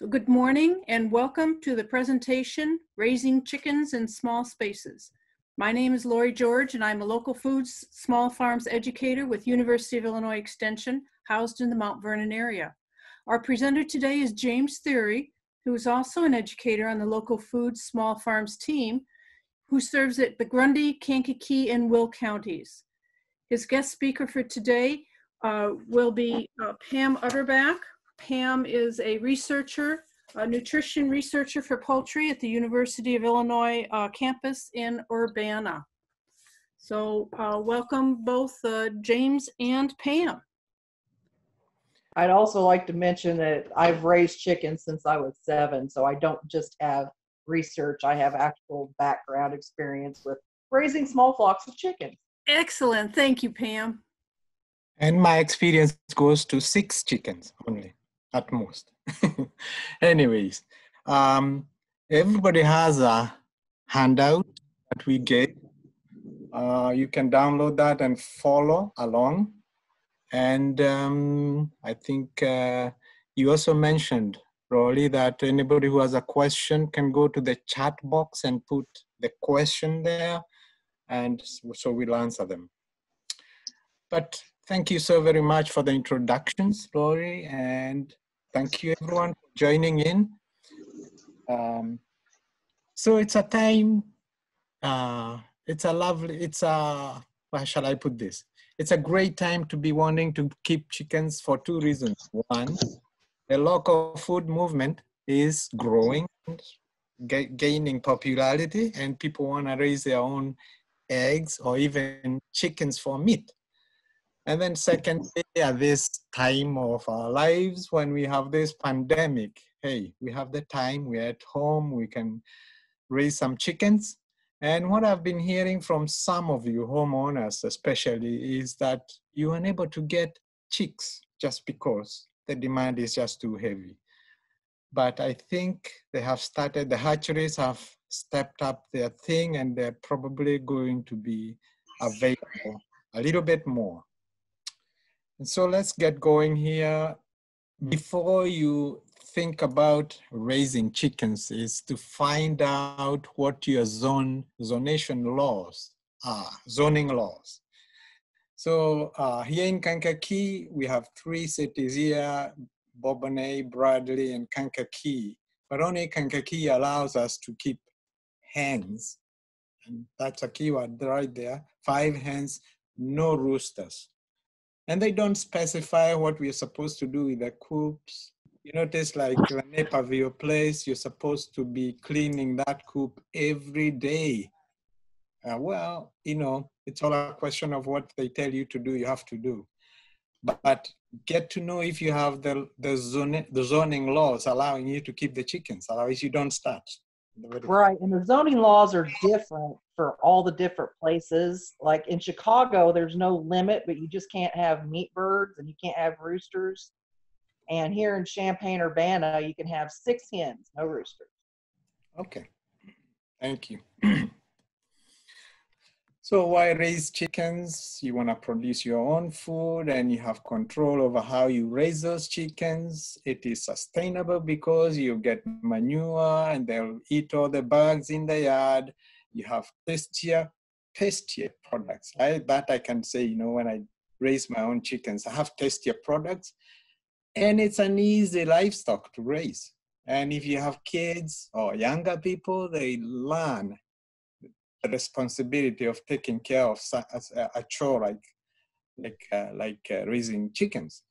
So good morning and welcome to the presentation, Raising Chickens in Small Spaces. My name is Lori George and I'm a local foods small farms educator with University of Illinois Extension, housed in the Mount Vernon area. Our presenter today is James Theuri, who is also an educator on the local foods small farms team, who serves at the Grundy, Kankakee, and Will counties. His guest speaker for today will be Pam Utterback. Pam is a researcher, a nutrition researcher for poultry at the University of Illinois campus in Urbana. So welcome both James and Pam. I'd also like to mention that I've raised chickens since I was 7, so I don't just have research, I have actual background experience with raising small flocks of chickens. Excellent, thank you, Pam. And my experience goes to 6 chickens only, at most. Anyways, everybody has a handout that we get. You can download that and follow along. And I think you also mentioned, Rory, that anybody who has a question can go to the chat box and put the question there, and so we'll answer them. But thank you so very much for the introductions, Rory, and thank you everyone for joining in. So it's a time, it's a lovely, how shall I put this? It's a great time to be wanting to keep chickens for 2 reasons. 1, the local food movement is growing, gaining popularity, and people want to raise their own eggs or even chickens for meat. And then secondly, at this time of our lives, when we have this pandemic, hey, we have the time, we're at home, we can raise some chickens. And what I've been hearing from some of you homeowners especially is that you are unable to get chicks just because the demand is just too heavy. But I think they have started, the hatcheries have stepped up their thing and they're probably going to be available a little bit more. And so let's get going here. Before you think about raising chickens is to find out what your zonation laws are, zoning laws. So here in Kankakee, we have 3 cities here, Bourbonnais, Bradley, and Kankakee. But only Kankakee allows us to keep hens, and that's a keyword right there, 5 hens, no roosters. And they don't specify what we're supposed to do with the coops. You notice like La Nepavio place, you're supposed to be cleaning that coop every day. Well, you know, it's all a question of what they tell you to do, you have to do. But get to know if you have the zoning laws allowing you to keep the chickens, otherwise you don't start. Right, and the zoning laws are different for all the different places. Like in Chicago, there's no limit, but you just can't have meat birds and you can't have roosters. And here in Champaign-Urbana, you can have 6 hens, no roosters. Okay, thank you. So why raise chickens? You want to produce your own food and you have control over how you raise those chickens. It is sustainable because you get manure and they'll eat all the bugs in the yard. You have tastier products. That I can say, you know, when I raise my own chickens, I have tastier products. And it's an easy livestock to raise. And if you have kids or younger people, they learn the responsibility of taking care of a chore like raising chickens.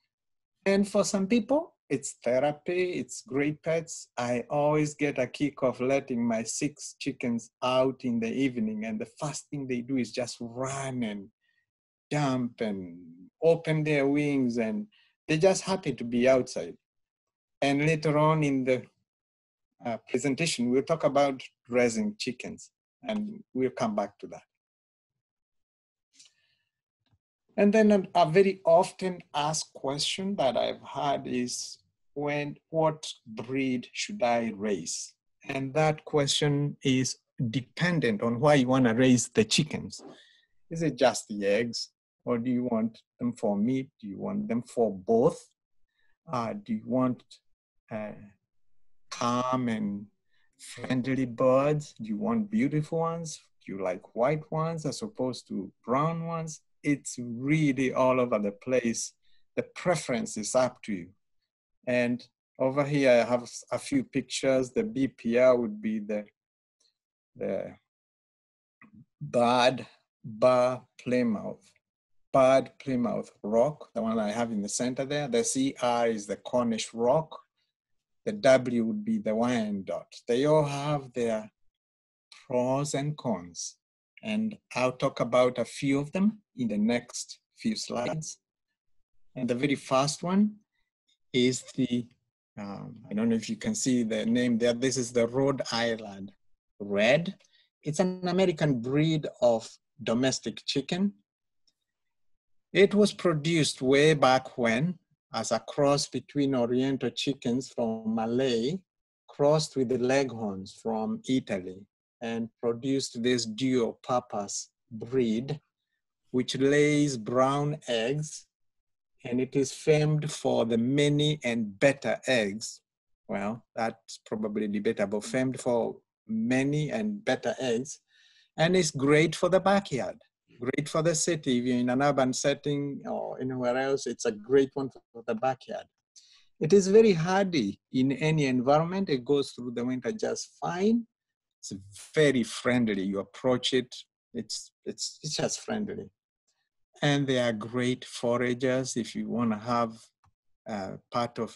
And for some people, it's therapy, it's great pets. I always get a kick of letting my 6 chickens out in the evening, and the first thing they do is just run and jump and open their wings, and they're just happy to be outside. And later on in the presentation, we'll talk about raising chickens, and we'll come back to that. And then a very often asked question that I've had is, what breed should I raise? And that question is dependent on why you want to raise the chickens. Is it just the eggs? Or do you want them for meat? Do you want them for both? Do you want calm and friendly birds? Do you want beautiful ones? Do you like white ones as opposed to brown ones? It's really all over the place. The preference is up to you. And over here, I have a few pictures. The BPR would be the Bad Plymouth Rock, the one I have in the center there. The CR is the Cornish Rock. The W would be the Wyandotte. They all have their pros and cons. And I'll talk about a few of them in the next few slides. And the very first one is the, I don't know if you can see the name there. This is the Rhode Island Red. It's an American breed of domestic chicken. It was produced way back when as a cross between Oriental chickens from Malay crossed with the leghorns from Italy, and produced this dual purpose breed, which lays brown eggs, and it is famed for the many and better eggs. Well, that's probably debatable, famed for many and better eggs, and it's great for the backyard, great for the city. If you're in an urban setting or anywhere else, it's a great one for the backyard. It is very hardy in any environment. It goes through the winter just fine. It's very friendly. You approach it, it's just friendly. And they are great foragers. If you want to have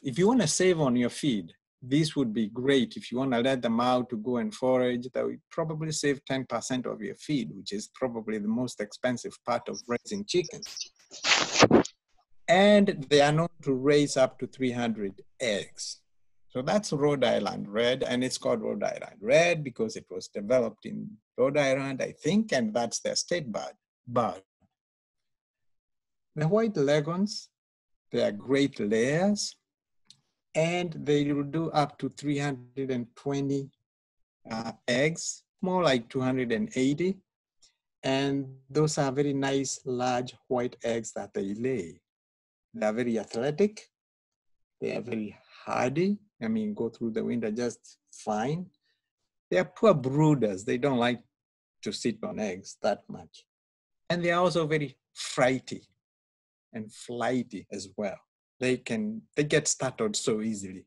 if you want to save on your feed, this would be great. If you want to let them out to go and forage, that would probably save 10% of your feed, which is probably the most expensive part of raising chickens. And they are known to raise up to 300 eggs. So that's Rhode Island Red, and it's called Rhode Island Red because it was developed in Rhode Island, I think, and that's their state bird. The white leghorns, they are great layers, and they will do up to 320 eggs, more like 280. And those are very nice, large white eggs that they lay. They are very athletic. They are very hardy. I mean, go through the winter just fine. They are poor brooders. They don't like to sit on eggs that much. And they are also very frighty and flighty as well. They get startled so easily,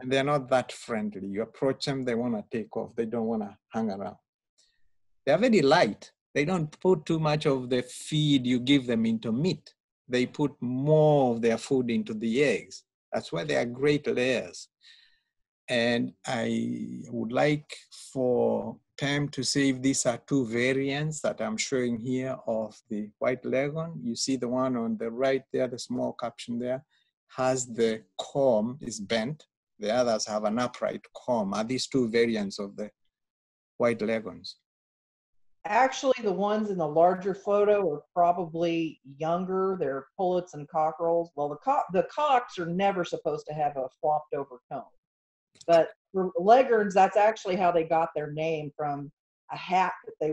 and they're not that friendly. You approach them, they want to take off. They don't want to hang around. They're very light. They don't put too much of the feed you give them into meat. They put more of their food into the eggs. That's why they are great layers. And I would like for Pam to say if these are two variants that I'm showing here of the white leghorn. You see the one on the right there, the small caption there, has the comb is bent. The others have an upright comb. Are these two variants of the white leghorns? Actually, the ones in the larger photo are probably younger. They're pullets and cockerels. Well, the cocks are never supposed to have a flopped over comb. But for leghorns, that's actually how they got their name, from a hat that they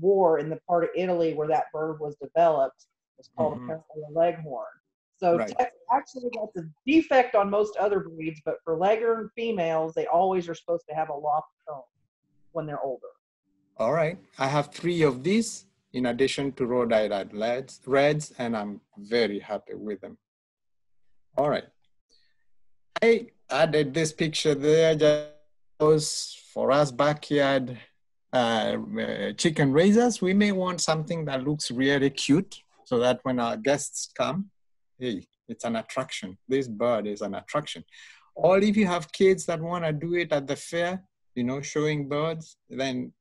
wore in the part of Italy where that bird was developed. It's called apparently a leghorn. So right. Actually, that's a defect on most other breeds, but for leghorn females, they always are supposed to have a lofted comb when they're older. All right. I have three of these in addition to Rhode Island Reds, and I'm very happy with them. All right. I added this picture there just for us backyard chicken raisers. We may want something that looks really cute so that when our guests come, hey, it's an attraction. This bird is an attraction. Or if you have kids that want to do it at the fair, you know, showing birds, then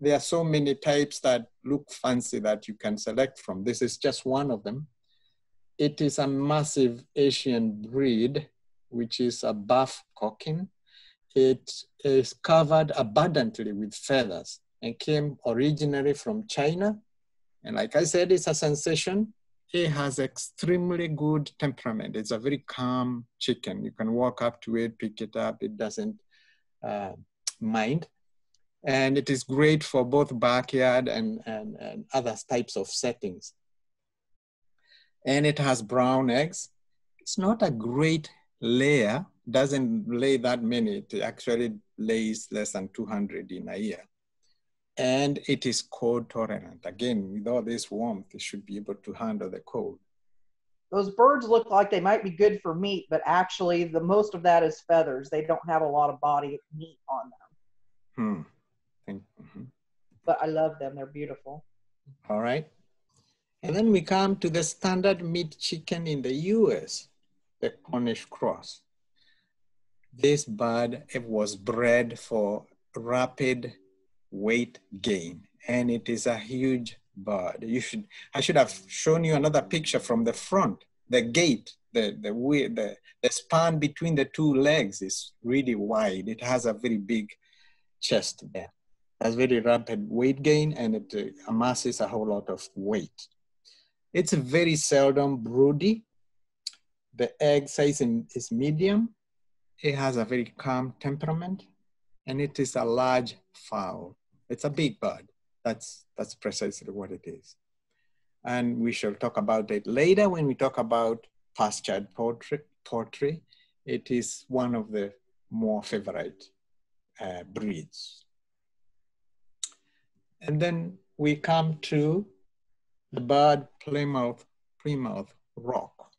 there are so many types that look fancy that you can select from. This is just one of them. It is a massive Asian breed, which is a buff cochin. It is covered abundantly with feathers and came originally from China. And like I said, it's a sensation. It has extremely good temperament. It's a very calm chicken. You can walk up to it, pick it up. It doesn't mind. And it is great for both backyard and other types of settings. And it has brown eggs. It's not a great layer doesn't lay that many. It actually lays less than 200 in a year. And it is cold tolerant. Again, with all this warmth, it should be able to handle the cold. Those birds look like they might be good for meat, but actually the most of that is feathers. They don't have a lot of body meat on them. But I love them, they're beautiful. All right. And then we come to the standard meat chicken in the US, the Cornish cross. This bird, it was bred for rapid weight gain, and it is a huge bird. I should have shown you another picture from the front. The gate, the span between the two legs is really wide. It has a very big chest there. Has very rapid weight gain, and it amasses a whole lot of weight. It's very seldom broody. The egg size is medium. It has a very calm temperament, and it is a large fowl. It's a big bird. That's precisely what it is. And we shall talk about it later when we talk about pastured poultry. It is one of the more favorite breeds. And then we come to the bird Plymouth Rock.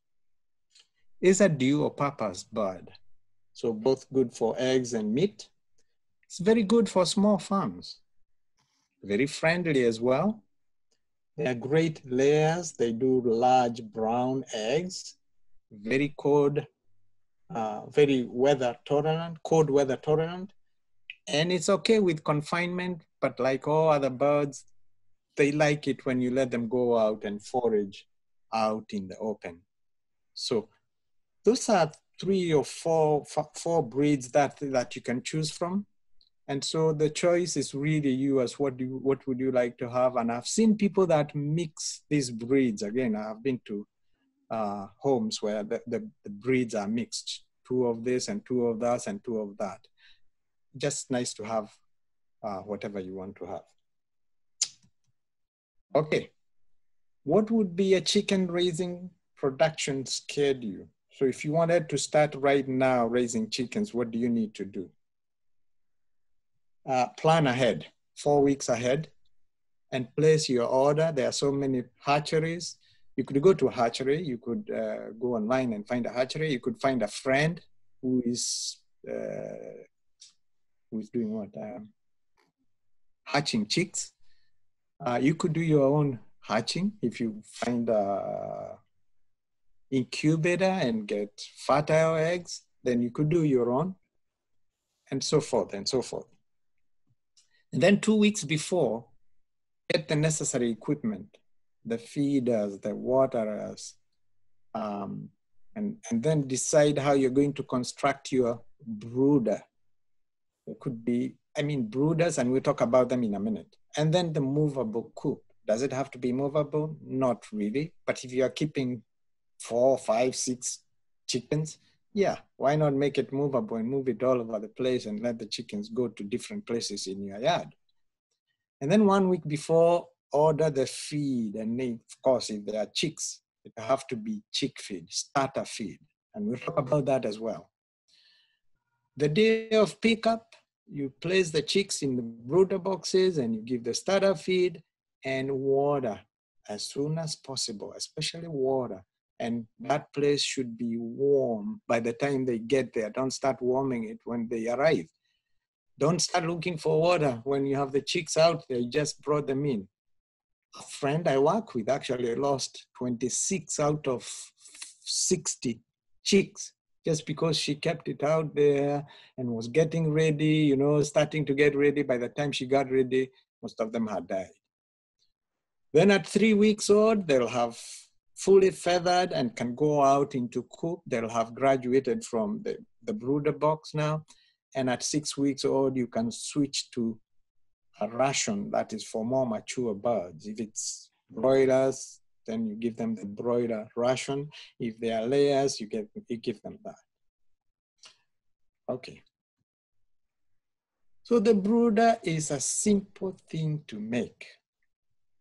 It's a dual-purpose bird, so both good for eggs and meat. It's very good for small farms. Very friendly as well. They are great layers. They do large brown eggs. Very cold, very weather tolerant, cold weather tolerant. And it's okay with confinement, but like all other birds, they like it when you let them go out and forage out in the open. So those are three or four breeds that you can choose from. And so the choice is really yours. What would you like to have? And I've seen people that mix these breeds. Again, I've been to homes where the breeds are mixed. Two of this and two of that and two of that. Just nice to have whatever you want to have. Okay, what would be a chicken raising production schedule? So if you wanted to start right now raising chickens, what do you need to do? Plan ahead, 4 weeks ahead, and place your order. There are so many hatcheries. You could go to a hatchery, you could go online and find a hatchery, you could find a friend who is doing what? Hatching chicks. You could do your own hatching if you find an incubator and get fertile eggs, then you could do your own, and so forth and so forth. And then 2 weeks before, get the necessary equipment, the feeders, the waterers, and then decide how you're going to construct your brooder. It could be, brooders, and we'll talk about them in a minute. And then the movable coop. Does it have to be movable? Not really. But if you are keeping 4, 5, 6 chickens, yeah, why not make it movable and move it all over the place and let the chickens go to different places in your yard. And then 1 week before, order the feed. And of course, if there are chicks, it have to be chick feed, starter feed. And we'll talk about that as well. The day of pickup, you place the chicks in the brooder boxes and you give the starter feed and water as soon as possible, especially water. And that place should be warm by the time they get there. Don't start warming it when they arrive. Don't start looking for water when you have the chicks out there. You just brought them in. A friend I work with actually lost 26 out of 60 chicks. Just because she kept it out there and was getting ready, starting to get ready. By the time she got ready, most of them had died. Then at 3 weeks old, they'll have fully feathered and can go out into coop. They'll have graduated from the brooder box now. And at 6 weeks old, you can switch to a ration that is for more mature birds. If it's broilers, then you give them the broiler ration. If they are layers, you give them that. Okay. So the brooder is a simple thing to make.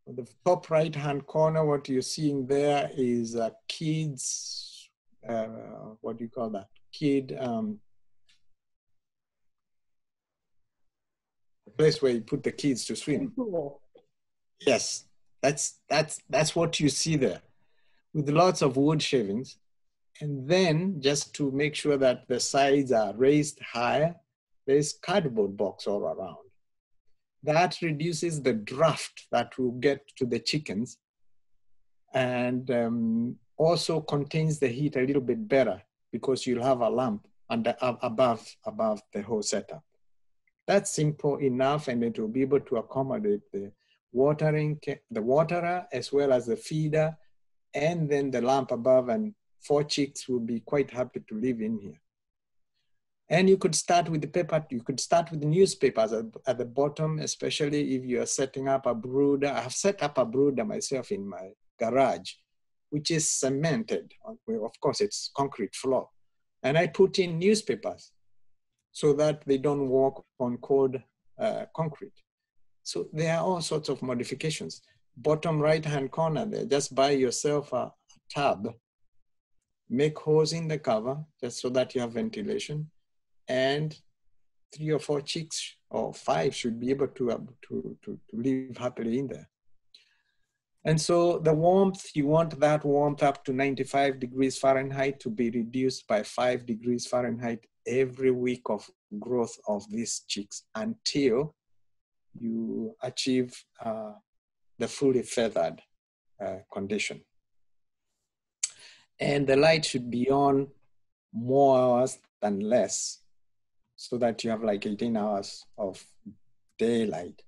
On the top right-hand corner, what you're seeing there is a kid's what do you call that, kid, place where you put the kids to swim. Yes, that's what you see there, with lots of wood shavings. And then just to make sure that the sides are raised higher, there's cardboard box all around. That reduces the draft that will get to the chickens, and also contains the heat a little bit better because you'll have a lamp under, above the whole setup. That's simple enough, and it will be able to accommodate the watering, the waterer, as well as the feeder, and then the lamp above, and 4 chicks will be quite happy to live in here. And you could start with the paper, you could start with the newspapers at the bottom, especially if you are setting up a brooder. I have set up a brooder myself in my garage, which is cemented. Well, of course, it's concrete floor. And I put in newspapers so that they don't walk on cold concrete. So there are all sorts of modifications. Bottom right-hand corner there, just buy yourself a tub, make holes in the cover just so that you have ventilation, and 3 or 4 chicks or 5 should be able to live happily in there. And so the warmth, you want that warmth up to 95 degrees Fahrenheit to be reduced by 5 degrees Fahrenheit every week of growth of these chicks until you achieve the fully feathered condition. And the light should be on more hours than less, so that you have like 18 hours of daylight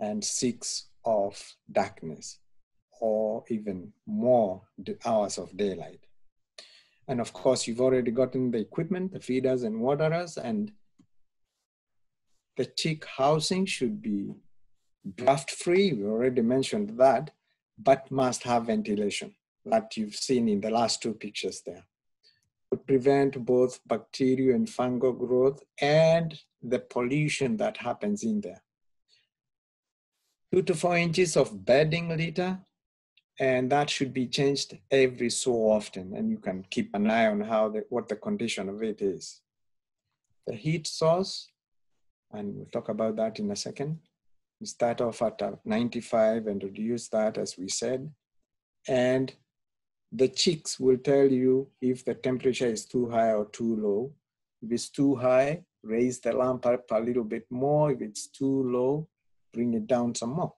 and 6 of darkness, or even more hours of daylight. And of course, you've already gotten the equipment, the feeders and waterers, and the chick housing should be draft free. We already mentioned that, but must have ventilation that you've seen in the last 2 pictures there. To prevent both bacterial and fungal growth and the pollution that happens in there. 2 to 4 inches of bedding litter, and that should be changed every so often, and you can keep an eye on how what the condition of it is. The heat source, and we'll talk about that in a second. We start off at 95 and reduce that, as we said, and the chicks will tell you if the temperature is too high or too low. If it's too high, raise the lamp up a little bit more. If it's too low, bring it down some more.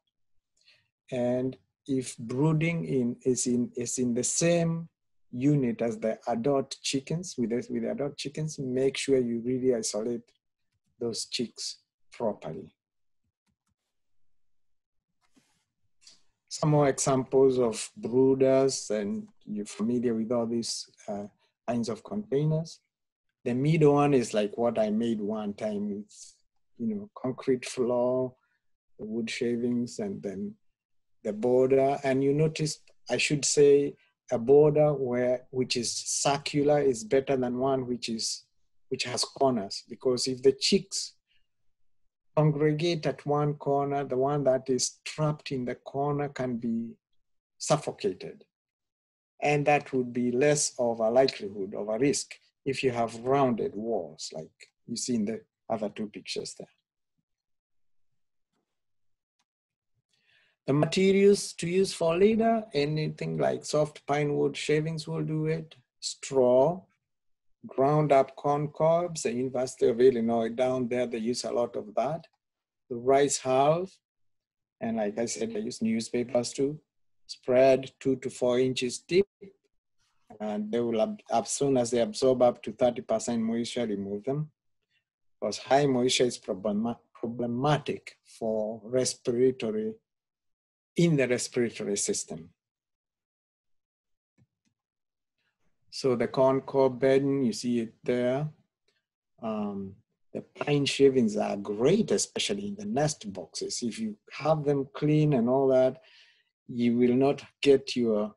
And if brooding is in the same unit as the adult chickens, with the adult chickens, make sure you really isolate those chicks properly. Some more examples of brooders, and you're familiar with all these kinds of containers. The middle one is like what I made one time with, you know, concrete floor, the wood shavings, and then the border. And you notice, I should say, a border which is circular is better than one which has corners, because if the chicks congregate at one corner, the one that is trapped in the corner can be suffocated. And that would be less of a likelihood of a risk if you have rounded walls, like you see in the other 2 pictures there. The materials to use for litter, anything like soft pine wood shavings will do it, straw, ground up corn cobs. The University of Illinois down there, they use a lot of that. The rice hull, and like I said, I use newspapers too. Spread 2 to 4 inches deep, and they will, as soon as they absorb up to 30% moisture, remove them. Because high moisture is problematic for respiratory, in the respiratory system. So the corn cob bedding, you see it there. The pine shavings are great, especially in the nest boxes. If you have them clean and all that, you will not get your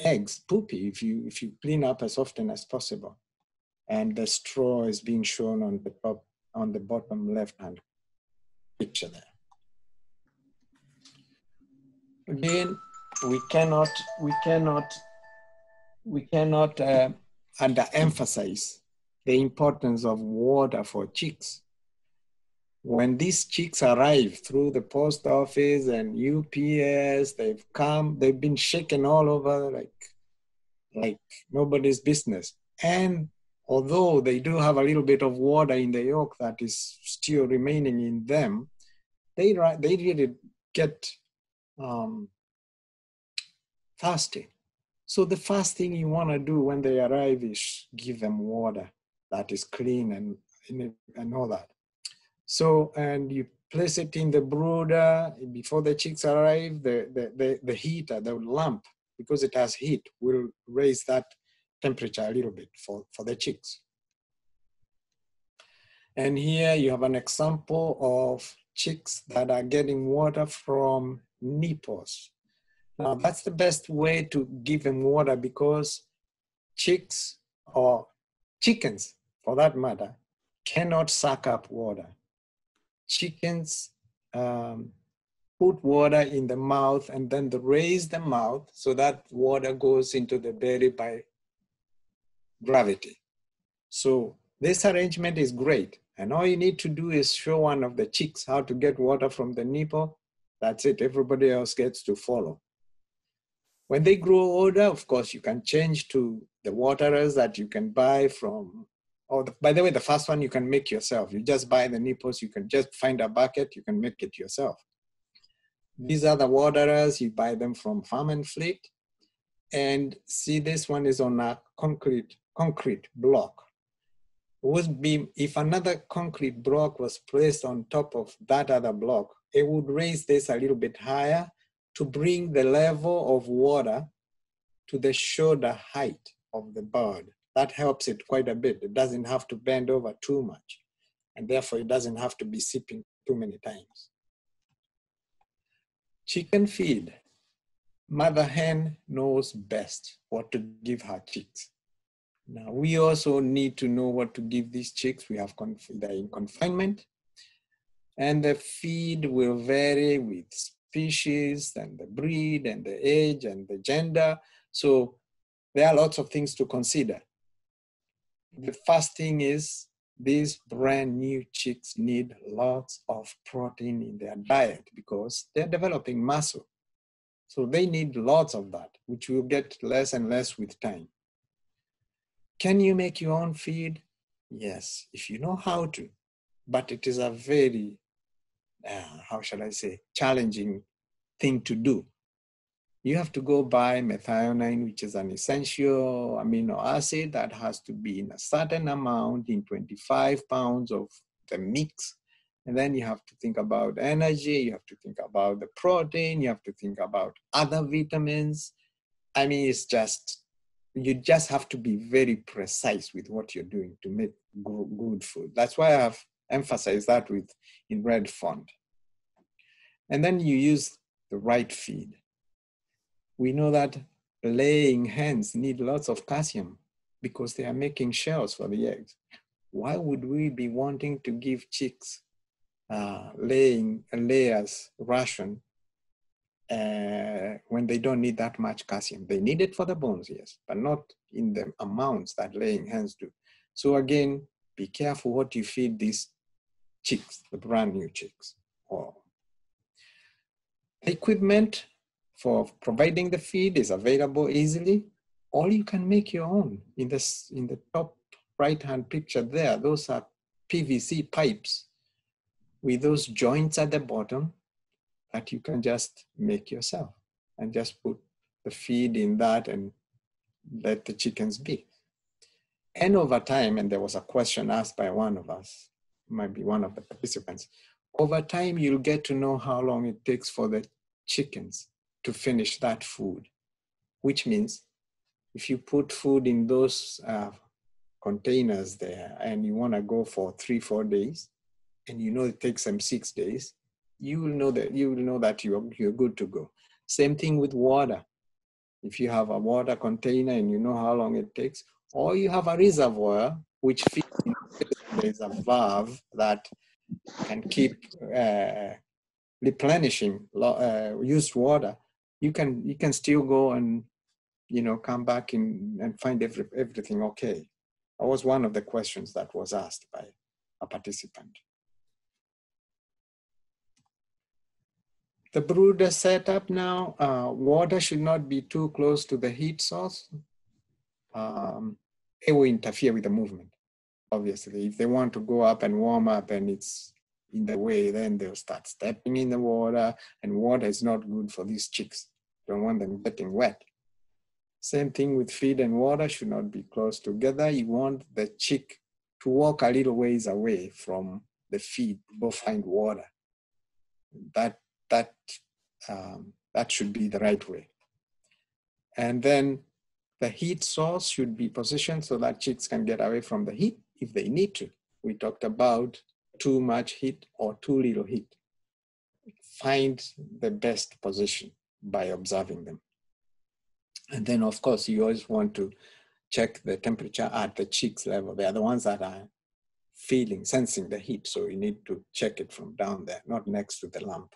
eggs poopy if you clean up as often as possible. And the straw is being shown on the top, on the bottom left-hand picture there. Again, we cannot we cannot underemphasize the importance of water for chicks. When these chicks arrive through the post office and UPS, they've come, they've been shaken all over like nobody's business. And although they do have a little bit of water in the yolk that is still remaining in them, they really get thirsty. So the first thing you want to do when they arrive is give them water that is clean and all that. So, and you place it in the brooder. Before the chicks arrive, the heater, the lamp, because it has heat, will raise that temperature a little bit for the chicks. And here you have an example of chicks that are getting water from nipples. Now that's the best way to give them water, because chicks, or chickens for that matter, cannot suck up water. Chickens put water in the mouth and then they raise the mouth so that water goes into the belly by gravity. So this arrangement is great. And all you need to do is show one of the chicks how to get water from the nipple. That's it, everybody else gets to follow. When they grow older, of course, you can change to the waterers that you can buy from. Oh, by the way, the first one you can make yourself. You just buy the nipples, you can just find a bucket, you can make it yourself. These are the waterers, you buy them from Farm and Fleet. And see, this one is on a concrete block. It would be, if another concrete block was placed on top of that other block, it would raise this a little bit higher to bring the level of water to the shoulder height of the bird. That helps it quite a bit. It doesn't have to bend over too much, and therefore it doesn't have to be sipping too many times. Chicken feed. Mother hen knows best what to give her chicks. Now, we also need to know what to give these chicks. We have they're in confinement, and the feed will vary with species and the breed and the age and the gender. So there are lots of things to consider. The first thing is these brand new chicks need lots of protein in their diet because they're developing muscle. So they need lots of that, which will get less and less with time. Can you make your own feed? Yes, if you know how to, but it is a very, how shall I say, challenging thing to do. You have to go buy methionine, which is an essential amino acid that has to be in a certain amount in 25 pounds of the mix. And then you have to think about energy, you have to think about the protein, you have to think about other vitamins. I mean, it's just, you just have to be very precise with what you're doing to make good food. That's why I've emphasized that in red font. And then you use the right feed. We know that laying hens need lots of calcium because they are making shells for the eggs. Why would we be wanting to give chicks layers ration when they don't need that much calcium? They need it for the bones, yes, but not in the amounts that laying hens do. So again, be careful what you feed these chicks, the brand new chicks. Oh. The equipment for providing the feed is available easily, or you can make your own. In the top right-hand picture there, those are PVC pipes with those joints at the bottom that you can just make yourself and just put the feed in that and let the chickens be. And over time, and there was a question asked by one of us, might be one of the participants, over time you'll get to know how long it takes for the chickens to finish that food, which means if you put food in those containers there and you want to go for 3-4 days, and you know it takes them 6 days, you will know that you're good to go. Same thing with water. If you have a water container and you know how long it takes, or you have a reservoir which feeds, there's a valve that can keep replenishing used water. You can still go and you know, come back in and find everything okay? That was one of the questions that was asked by a participant. The brooder setup now, water should not be too close to the heat source. It will interfere with the movement, obviously. If they want to go up and warm up and it's in the way, then they'll start stepping in the water, and water is not good for these chicks. Don't want them getting wet. Same thing with feed and water should not be close together. You want the chick to walk a little ways away from the feed to go find water. That should be the right way. And then the heat source should be positioned so that chicks can get away from the heat if they need to. We talked about too much heat or too little heat. Find the best position by observing them. And then, of course, you always want to check the temperature at the chicks level. They are the ones that are sensing the heat. So you need to check it from down there, not next to the lamp.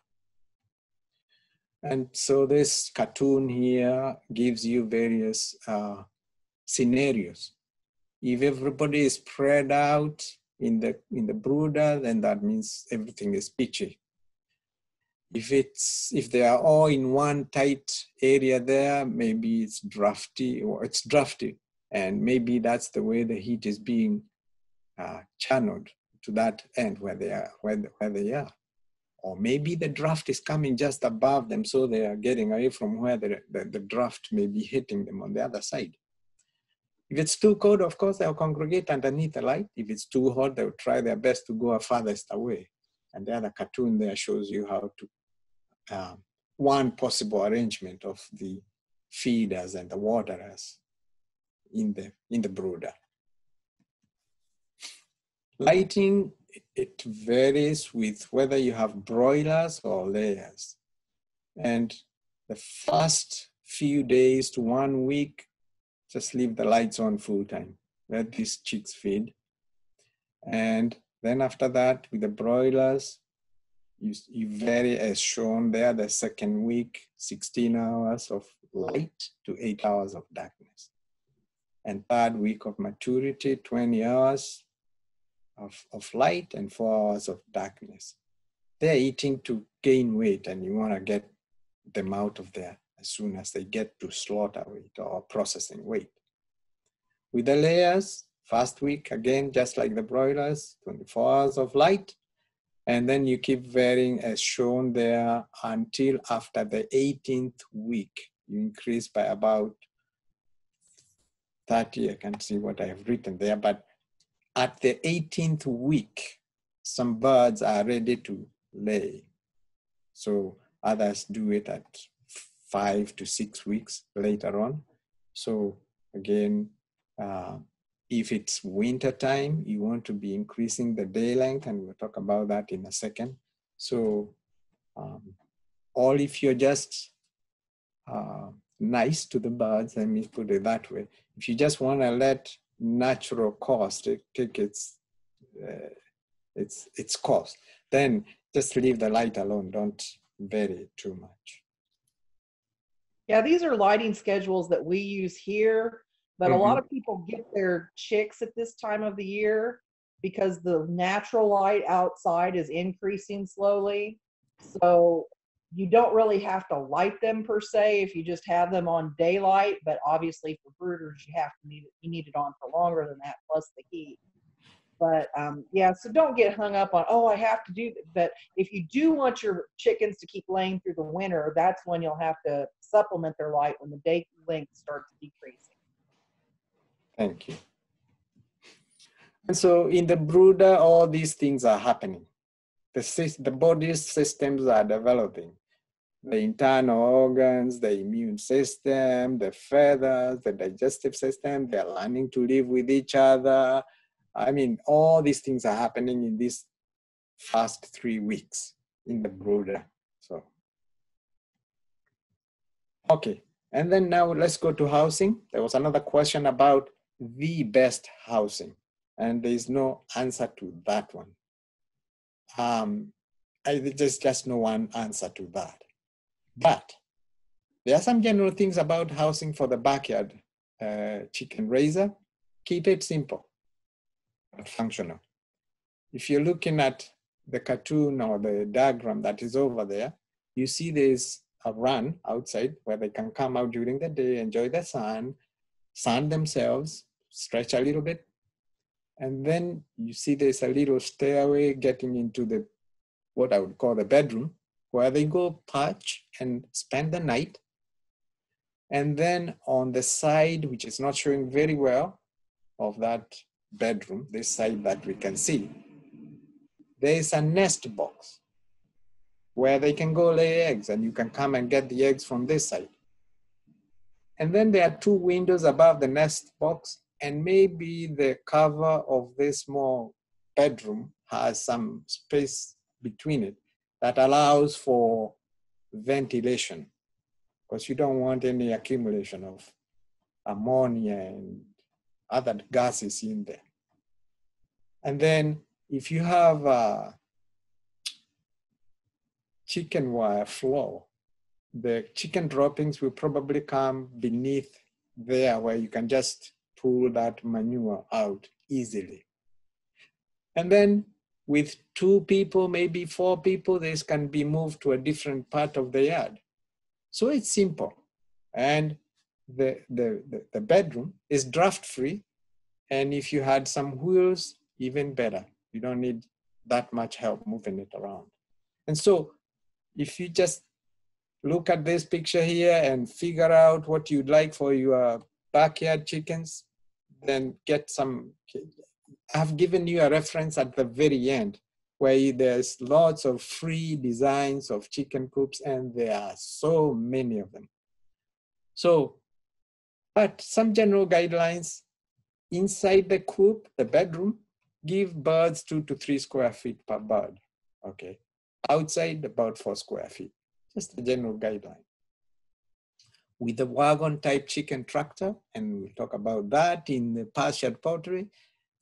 And so this cartoon here gives you various scenarios. If everybody is spread out in the brooder, then that means everything is peachy. If they are all in one tight area there, maybe it's drafty, or it's drafty, and maybe that's the way the heat is being channeled to that end where they are. Or maybe the draft is coming just above them, so they are getting away from where the draft may be hitting them on the other side. If it's too cold, of course, they'll congregate underneath the light. If it's too hot, they'll try their best to go farthest away. And the other cartoon there shows you how to, one possible arrangement of the feeders and the waterers in the brooder. Lighting, it varies with whether you have broilers or layers. And the first few days to 1 week, just leave the lights on full time. Let these chicks feed. And then after that, with the broilers, you vary as shown there, the second week, 16 hours of light to 8 hours of darkness. And third week of maturity, 20 hours of light and 4 hours of darkness. They're eating to gain weight, and you want to get them out of there as soon as they get to slaughter weight or processing weight. With the layers, first week, again, just like the broilers, 24 hours of light. And then you keep varying as shown there until after the 18th week, you increase by about 30. I can't see what I have written there, but at the 18th week, some birds are ready to lay. So others do it at 5 to 6 weeks later on. So again, if it's winter time, you want to be increasing the day length, and we'll talk about that in a second. So, or if you're just nice to the birds, let me put it that way. If you just want to let natural course take its course, then just leave the light alone. Don't vary too much. Yeah, these are lighting schedules that we use here. But a lot of people get their chicks at this time of the year because the natural light outside is increasing slowly. So you don't really have to light them per se if you just have them on daylight, but obviously for brooders, you need it on for longer than that, plus the heat. But yeah, so don't get hung up on, oh, I have to do that. But if you do want your chickens to keep laying through the winter, that's when you'll have to supplement their light when the day length starts decreasing. Thank you. And so in the brooder, all these things are happening. The body's systems are developing. The internal organs, the immune system, the feathers, the digestive system, they're learning to live with each other. I mean, all these things are happening in these first 3 weeks in the brooder. So, okay. And then now let's go to housing. There was another question about the best housing, and there is no answer to that one. There's just no one answer to that. But There are some general things about housing for the backyard chicken raiser. Keep it simple, but functional. If you're looking at the cartoon or the diagram that is over there, you see there's a run outside where they can come out during the day, enjoy the sun, sun themselves, stretch a little bit. And then you see there's a little stairway getting into the, what I would call the bedroom, where they go perch and spend the night. And then on the side, which is not showing very well of that bedroom, this side that we can see, there is a nest box where they can go lay eggs, and you can come and get the eggs from this side. And then there are two windows above the nest box, and maybe the cover of this small bedroom has some space between it that allows for ventilation, because you don't want any accumulation of ammonia and other gases in there. And then if you have a chicken wire floor, the chicken droppings will probably come beneath there where you can just pull that manure out easily. And then with two people, maybe four people, this can be moved to a different part of the yard. So it's simple. And the bedroom is draft free. And if you had some wheels, even better. You don't need that much help moving it around. And so if you just look at this picture here and figure out what you'd like for your backyard chickens, then get some. I've given you a reference at the very end where there's lots of free designs of chicken coops, and there are so many of them. So, but some general guidelines: inside the coop, the bedroom, give birds 2 to 3 square feet per bird. Okay, outside about 4 square feet. Just a general guideline. With the wagon type chicken tractor, and we'll talk about that in the pastured poultry,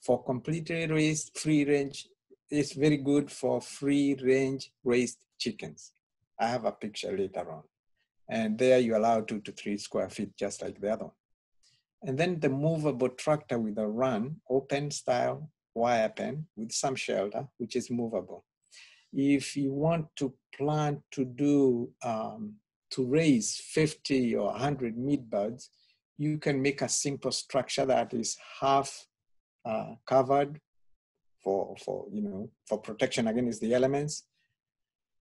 for completely raised free range, it's very good for free range raised chickens. I have a picture later on. And there you allow 2 to 3 square feet, just like the other one. And then the movable tractor with a run, open style wire pen with some shelter, which is movable. If you want to plan to do, to raise 50 or 100 meat birds, you can make a simple structure that is half covered for protection against the elements,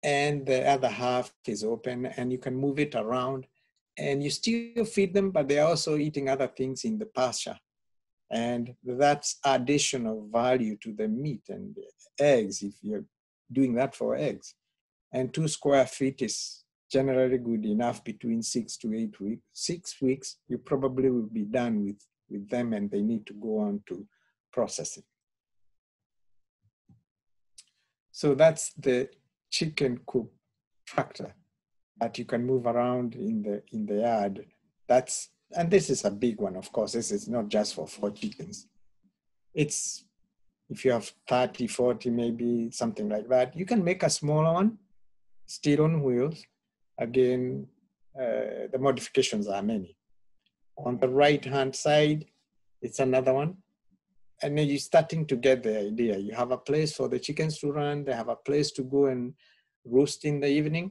and the other half is open, and you can move it around, and you still feed them, but they're also eating other things in the pasture. And that's additional value to the meat and the eggs, if you're doing that for eggs. And 2 square feet is generally good enough. Between 6 to 8 weeks. 6 weeks, you probably will be done with them, and they need to go on to processing. So that's the chicken coop tractor that you can move around in the yard. And this is a big one, of course. This is not just for 4 chickens. It's, if you have 30, 40, maybe something like that, you can make a smaller one, still on wheels. Again, the modifications are many. On the right-hand side, it's another one. And then you're starting to get the idea. You have a place for the chickens to run. They have a place to go and roost in the evening.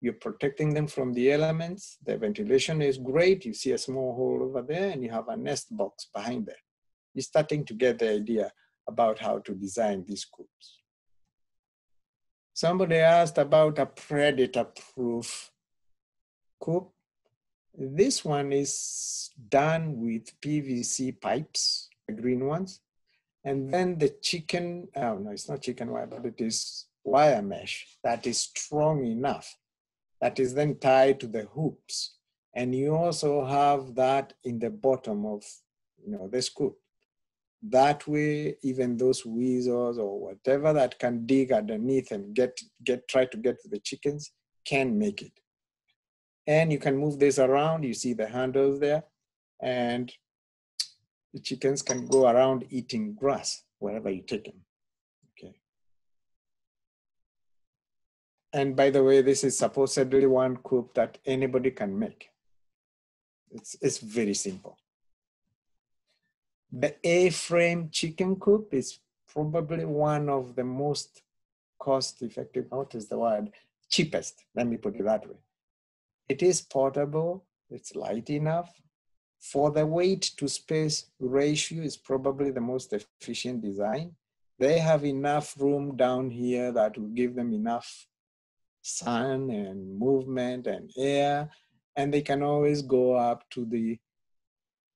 You're protecting them from the elements. The ventilation is great. You see a small hole over there, and you have a nest box behind there. You're starting to get the idea about how to design these coops. Somebody asked about a predator-proof coop. This one is done with PVC pipes, the green ones. And then the chicken, oh no, it's not chicken wire, but it is wire mesh that is strong enough, that is then tied to the hoops. And you also have that in the bottom of this coop. That way, even those weasels or whatever that can dig underneath and try to get to the chickens can make it. And you can move this around. You see the handles there, and the chickens can go around eating grass wherever you take them. Okay. And by the way, this is supposedly one coupe that anybody can make. It's very simple. The A-frame chicken coop is probably one of the most cost-effective, what is the word? Cheapest, let me put it that way. It is portable, it's light enough. For the weight to space ratio is probably the most efficient design. They have enough room down here that will give them enough sun and movement and air, and they can always go up to the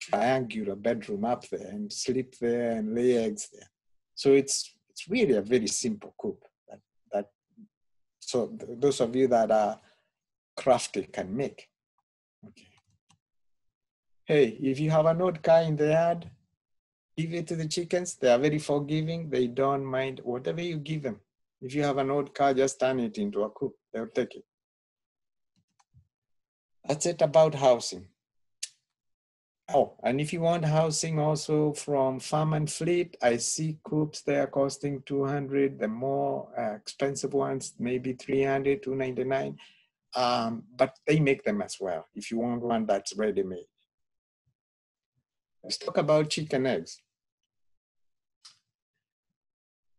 triangular bedroom up there and sleep there and lay eggs there. So it's really a very simple coop that so those of you that are crafty can make. Okay. Hey, if you have an old car in the yard, give it to the chickens. They are very forgiving. They don't mind whatever you give them. If you have an old car, just turn it into a coop. They'll take it. That's it about housing. Oh, and if you want housing also from Farm and Fleet, I see coops there costing $200. The more expensive ones, maybe $300, $299. But they make them as well, if you want one that's ready-made. Let's talk about chicken eggs.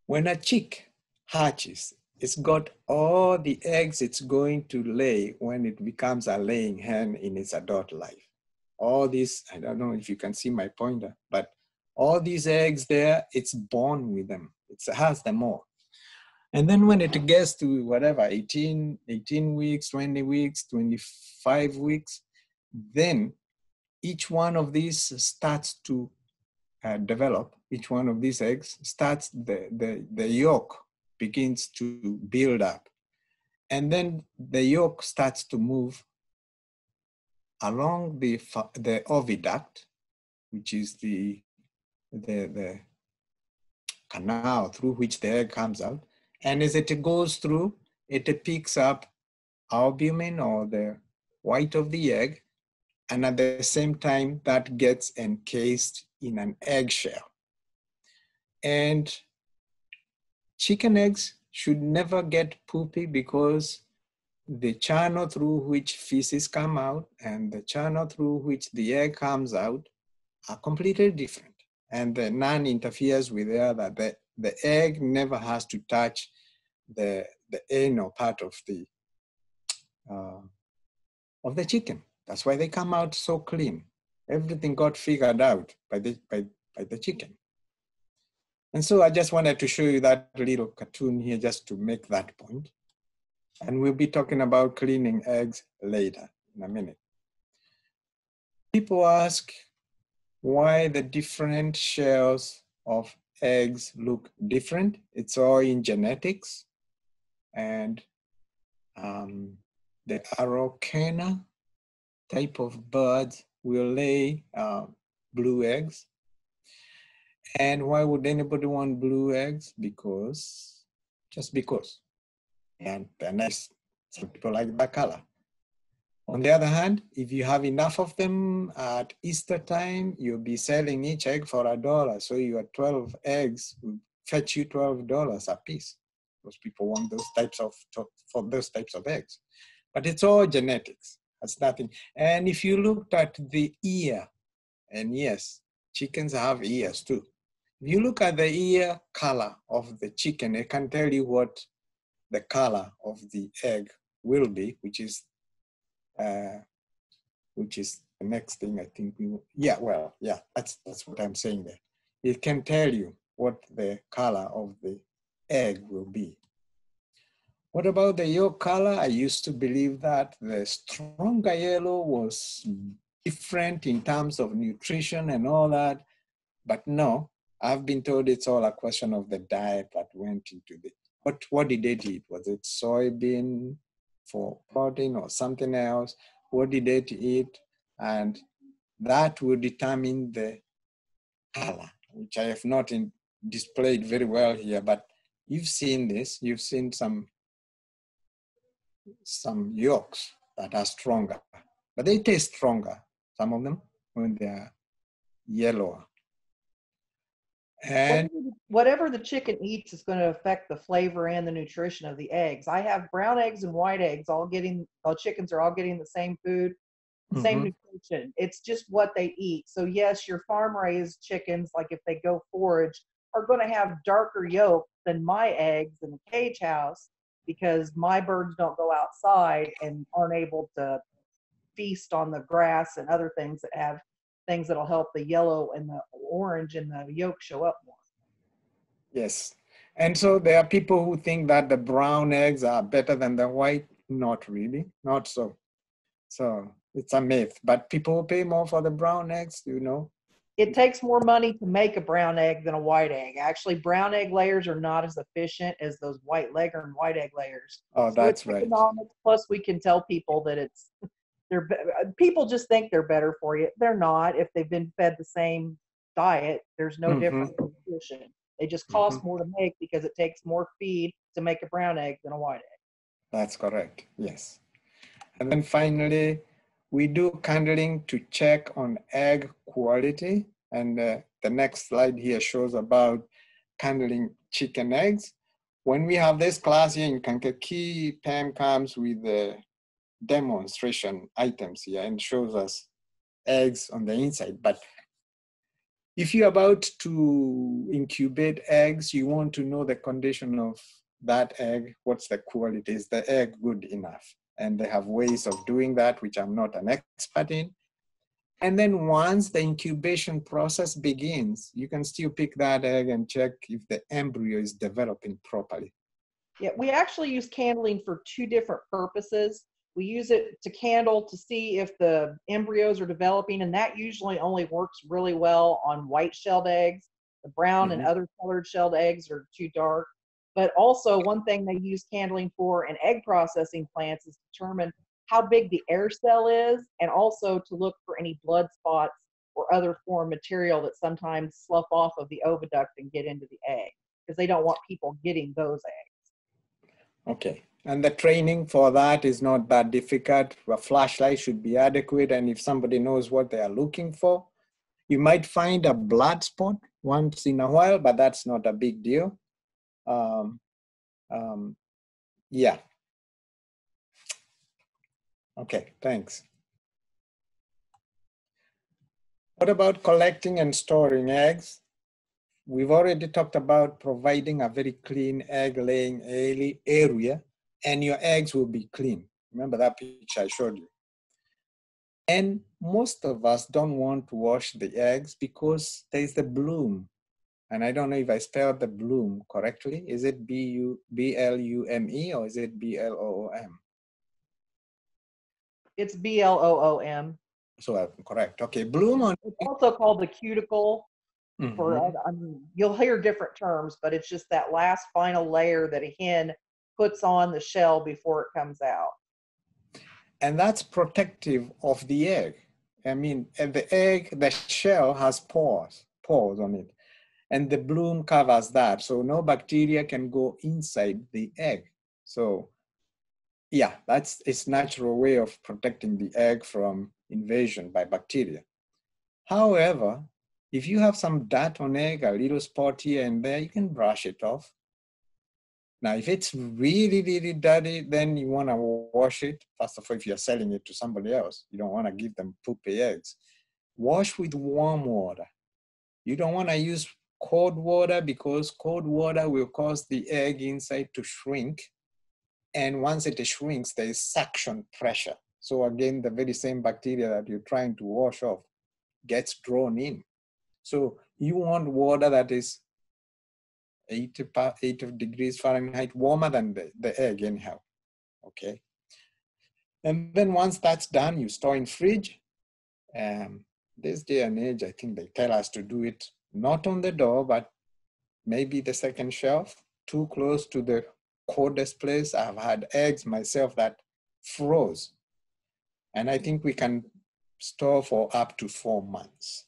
When a chick hatches, it's got all the eggs it's going to lay when it becomes a laying hen in its adult life. All these, I don't know if you can see my pointer, but all these eggs there, it's born with them. It has them all. And then when it gets to whatever, 18 weeks, 20 weeks, 25 weeks, then each one of these starts to develop. Each one of these eggs starts, the yolk begins to build up. And then the yolk starts to move along the oviduct, which is the canal through which the egg comes out. And as it goes through, it picks up albumin or the white of the egg. And at the same time, that gets encased in an eggshell. And chicken eggs should never get poopy because the channel through which feces come out and the channel through which the egg comes out are completely different. And the none interferes with the other. The egg never has to touch the anal part of the chicken. That's why they come out so clean. Everything got figured out by the chicken. And so I just wanted to show you that little cartoon here just to make that point. And we'll be talking about cleaning eggs later in a minute. People ask why the different shells of eggs look different. It's all in genetics. And the Araucana type of birds will lay blue eggs. And why would anybody want blue eggs? Because, just because. And they're nice. Some people like that color. On the other hand, if you have enough of them at Easter time, you'll be selling each egg for $1. So your 12 eggs will fetch you $12 a piece. Because people want those types of, for those types of eggs. But it's all genetics. That's nothing. And if you looked at the ear, and yes, chickens have ears too. If you look at the ear color of the chicken, it can tell you what the color of the egg will be, which is the next thing I think we will, that's what I'm saying there. It can tell you what the color of the egg will be. What about the yolk color? I used to believe that the stronger yellow was different in terms of nutrition and all that, but no, I've been told it's all a question of the diet that went into it. What did they eat? Was it soybean for protein or something else? What did they eat? And that will determine the color, which I have not displayed very well here, but you've seen this, you've seen some yolks that are stronger, but they taste stronger, some of them, when they are yellower. And whatever the chicken eats is going to affect the flavor and the nutrition of the eggs. I have brown eggs and white eggs chickens are all getting the same food, same nutrition. It's just what they eat. So yes, your farm raised chickens, like if they go forage, are going to have darker yolk than my eggs in the cage house, because my birds don't go outside and aren't able to feast on the grass and other things that have things that'll help the yellow and the orange and the yolk show up more. Yes. And so there are people who think that the brown eggs are better than the white. Not really, not so. So it's a myth, but people pay more for the brown eggs, you know. It takes more money to make a brown egg than a white egg. Actually, brown egg layers are not as efficient as those white leghorn white egg layers. Oh, that's right. Plus, we can tell people that people just think they're better for you. They're not. If they've been fed the same diet, there's no difference in nutrition. They just cost more to make because it takes more feed to make a brown egg than a white egg. That's correct. Yes. And then finally, we do candling to check on egg quality. And the next slide here shows about candling chicken eggs. When we have this class here in Kankakee, Pam comes with the demonstration items here and shows us eggs on the inside. But if you're about to incubate eggs, you want to know the condition of that egg. What's the quality? Is the egg good enough? And they have ways of doing that, which I'm not an expert in. And then once the incubation process begins, you can still pick that egg and check if the embryo is developing properly. Yeah, we actually use candling for two different purposes. We use it to candle to see if the embryos are developing, and that usually only works really well on white-shelled eggs. The brown and other colored shelled eggs are too dark. But also, one thing they use candling for in egg processing plants is determine how big the air cell is, and also to look for any blood spots or other foreign material that sometimes slough off of the oviduct and get into the egg, because they don't want people getting those eggs. Okay, and the training for that is not that difficult. A flashlight should be adequate, and if somebody knows what they are looking for, you might find a blood spot once in a while, but that's not a big deal. Yeah. Okay, thanks. What about collecting and storing eggs? We've already talked about providing a very clean egg laying area, and your eggs will be clean. Remember that picture I showed you. And most of us don't want to wash the eggs because there's the bloom. And I don't know if I spelled the bloom correctly. Is it B-L-U-M-E or is it B-L-O-O-M? It's B-L-O-O-M. So I'm correct. Okay, bloom on. It's also called the cuticle. You'll hear different terms, but it's just that last final layer that a hen puts on the shell before it comes out. And that's protective of the egg. I mean, the shell has pores on it. And the bloom covers that. So no bacteria can go inside the egg. So yeah, that's its natural way of protecting the egg from invasion by bacteria. However, if you have some dirt on egg, a little spot here and there, you can brush it off. Now, if it's really, really dirty, then you wanna wash it. First of all, if you're selling it to somebody else, you don't wanna give them poopy eggs. Wash with warm water. You don't wanna use cold water because cold water will cause the egg inside to shrink. And once it shrinks, there is suction pressure. So again, the very same bacteria that you're trying to wash off gets drawn in. So you want water that is 80 degrees Fahrenheit warmer than the egg anyhow, okay? And then once that's done, you store in fridge. This day and age, I think they tell us to do it not on the door, but maybe the second shelf, too close to the coldest place. I've had eggs myself that froze. And I think we can store for up to 4 months.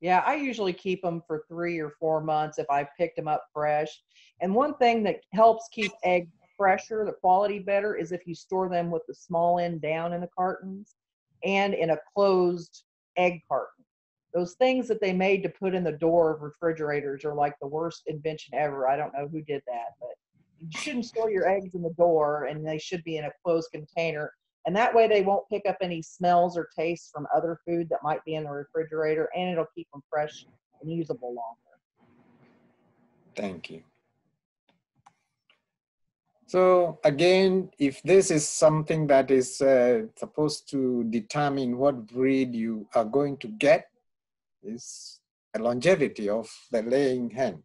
Yeah, I usually keep them for 3 or 4 months if I picked them up fresh. And one thing that helps keep eggs fresher, the quality better, is if you store them with the small end down in the cartons and in a closed egg carton. Those things that they made to put in the door of refrigerators are like the worst invention ever. I don't know who did that, but you shouldn't store your eggs in the door, and they should be in a closed container. And that way they won't pick up any smells or tastes from other food that might be in the refrigerator, and it'll keep them fresh and usable longer. Thank you. So again, if this is something that is supposed to determine what breed you are going to get, is the longevity of the laying hen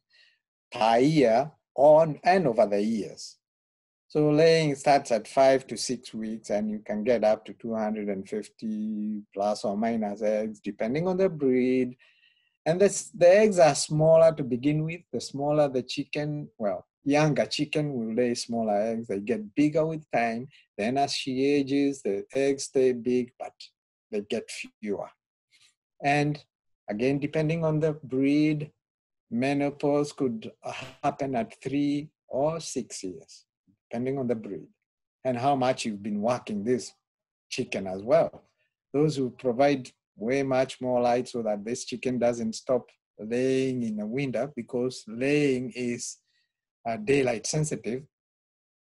per year on and over the years. So laying starts at 5 to 6 weeks, and you can get up to 250 plus or minus eggs, depending on the breed. And the eggs are smaller to begin with. The smaller the chicken, well, younger chicken will lay smaller eggs. They get bigger with time. Then as she ages, the eggs stay big, but they get fewer. And again, depending on the breed, menopause could happen at 3 or 6 years, depending on the breed and how much you've been working this chicken as well. Those who provide way much more light so that this chicken doesn't stop laying in the winter, because laying is daylight sensitive,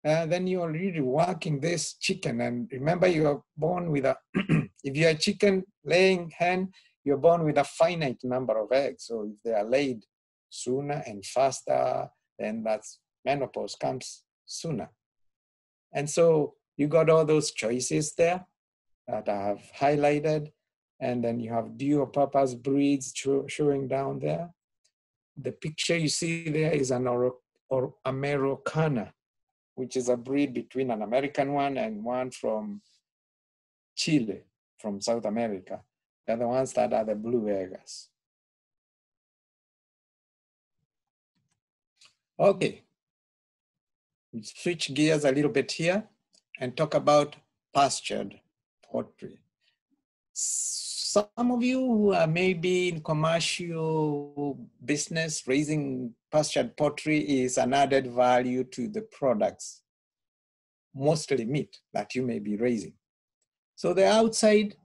then you're really working this chicken. And remember, you are born with a, if you're a chicken laying hen, you're born with a finite number of eggs. So if they are laid sooner and faster, then that's menopause comes sooner. And so you got all those choices there that I have highlighted. And then you have dual purpose breeds showing down there. The picture you see there is an Ameraucana, which is a breed between an American one and one from Chile, from South America. They're the ones that are the blue eggers. Okay. We switch gears a little bit here and talk about pastured poultry. Some of you who are maybe in commercial business, raising pastured poultry is an added value to the products, mostly meat, that you may be raising. So the outside,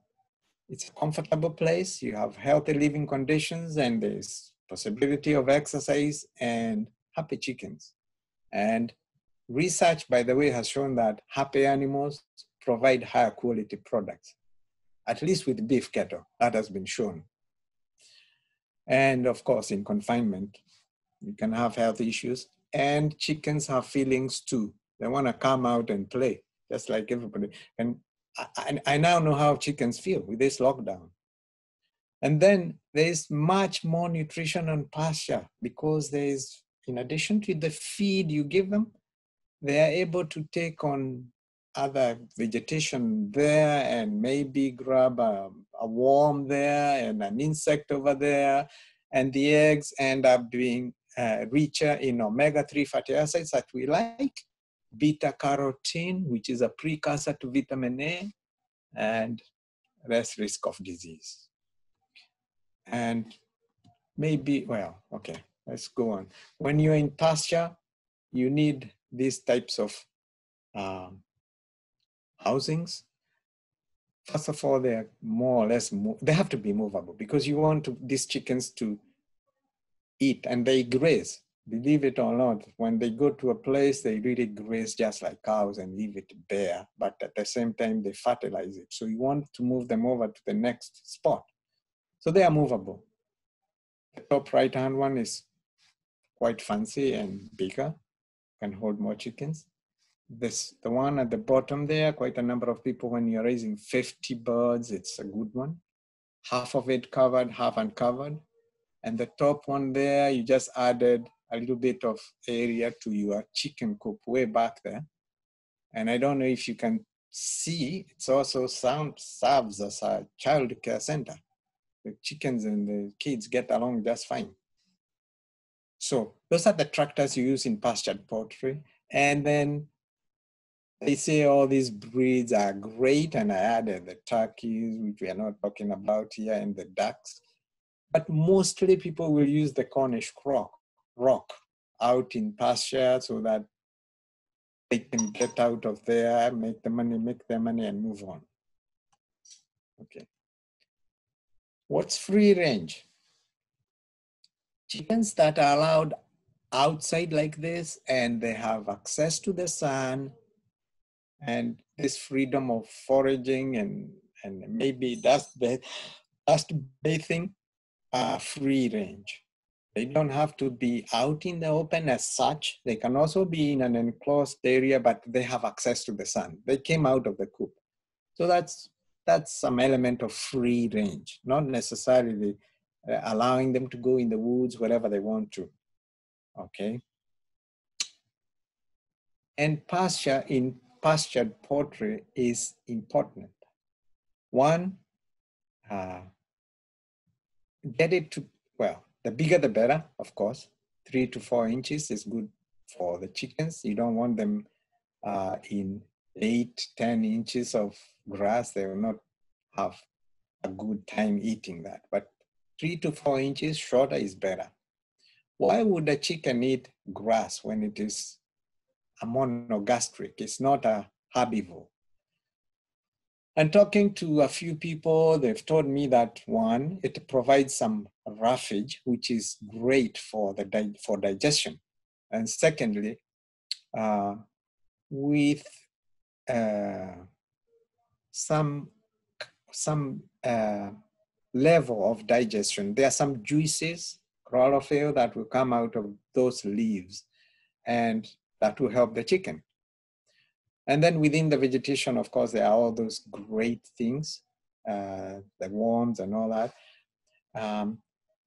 it's a comfortable place. You have healthy living conditions, and there's possibility of exercise and happy chickens. And research, by the way, has shown that happy animals provide higher quality products, at least with beef cattle. That has been shown. And of course, in confinement, you can have health issues, and chickens have feelings too. They want to come out and play, just like everybody. And I now know how chickens feel with this lockdown. And then there's much more nutrition on pasture, because there's, in addition to the feed you give them, they are able to take on other vegetation there, and maybe grab a worm there and an insect over there. And the eggs end up being richer in omega-3 fatty acids that we like, beta-carotene, which is a precursor to vitamin A, and less risk of disease. And maybe, well, okay, let's go on. When you're in pasture, you need these types of housings. First of all, they're more or less, they have to be movable, because you want these chickens to eat, and they graze. Believe it or not, when they go to a place, they really graze just like cows and leave it bare, but at the same time, they fertilize it. So you want to move them over to the next spot. So they are movable. The top right-hand one is quite fancy and bigger, can hold more chickens. This, the one at the bottom there, quite a number of people, when you're raising 50 birds, it's a good one. Half of it covered, half uncovered. And the top one there, you just added a little bit of area to your chicken coop way back there. And I don't know if you can see, it's also serves as a child care center. The chickens and the kids get along just fine. So those are the tractors you use in pastured poultry. And then they say all these breeds are great, and I added the turkeys, which we are not talking about here, and the ducks. But mostly people will use the Cornish rock out in pasture so that they can get out of there, make their money, and move on. Okay. What's free range? Chickens that are allowed outside like this and they have access to the sun and this freedom of foraging and maybe dust bathing are free range. They don't have to be out in the open as such. They can also be in an enclosed area, but they have access to the sun. They came out of the coop. So that's some element of free range, not necessarily allowing them to go in the woods wherever they want to, okay? And pasture in pastured poultry is important. One, get it to, well, the bigger the better, of course. 3 to 4 inches is good for the chickens. You don't want them in 8, 10 inches of grass. They will not have a good time eating that. But 3 to 4 inches shorter is better. Why would a chicken eat grass when it is a monogastric? It's not a herbivore. And talking to a few people, they've told me that one, it provides some roughage, which is great for the digestion. And secondly, with some level of digestion, there are some juices, chlorophyll that will come out of those leaves, and that will help the chicken. And then within the vegetation, of course, there are all those great things, the worms and all that.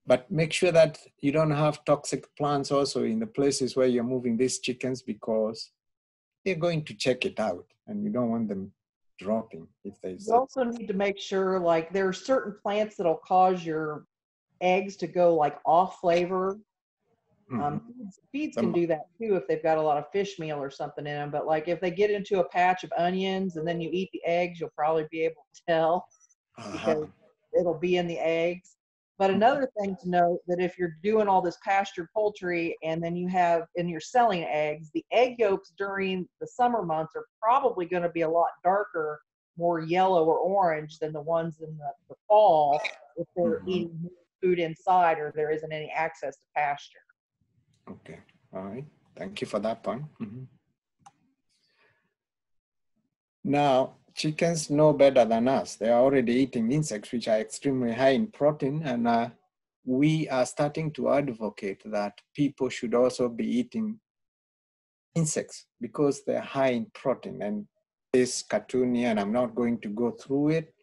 But make sure that you don't have toxic plants also in the places where you're moving these chickens, because they're going to check it out and you don't want them dropping. If they also need to make sure, like, there are certain plants that'll cause your eggs to go like off flavor. Feeds can do that too if they've got a lot of fish meal or something in them. But like if they get into a patch of onions and then you eat the eggs, you'll probably be able to tell because it'll be in the eggs. But another thing to note that if you're doing all this pastured poultry and then you have, and you're selling eggs, the egg yolks during the summer months are probably going to be a lot darker, more yellow or orange than the ones in the fall if they're eating food inside or there isn't any access to pasture. Okay, all right. Thank you for that point. Now, chickens know better than us. They are already eating insects, which are extremely high in protein. And we are starting to advocate that people should also be eating insects because they're high in protein. And this cartoon here, and I'm not going to go through it,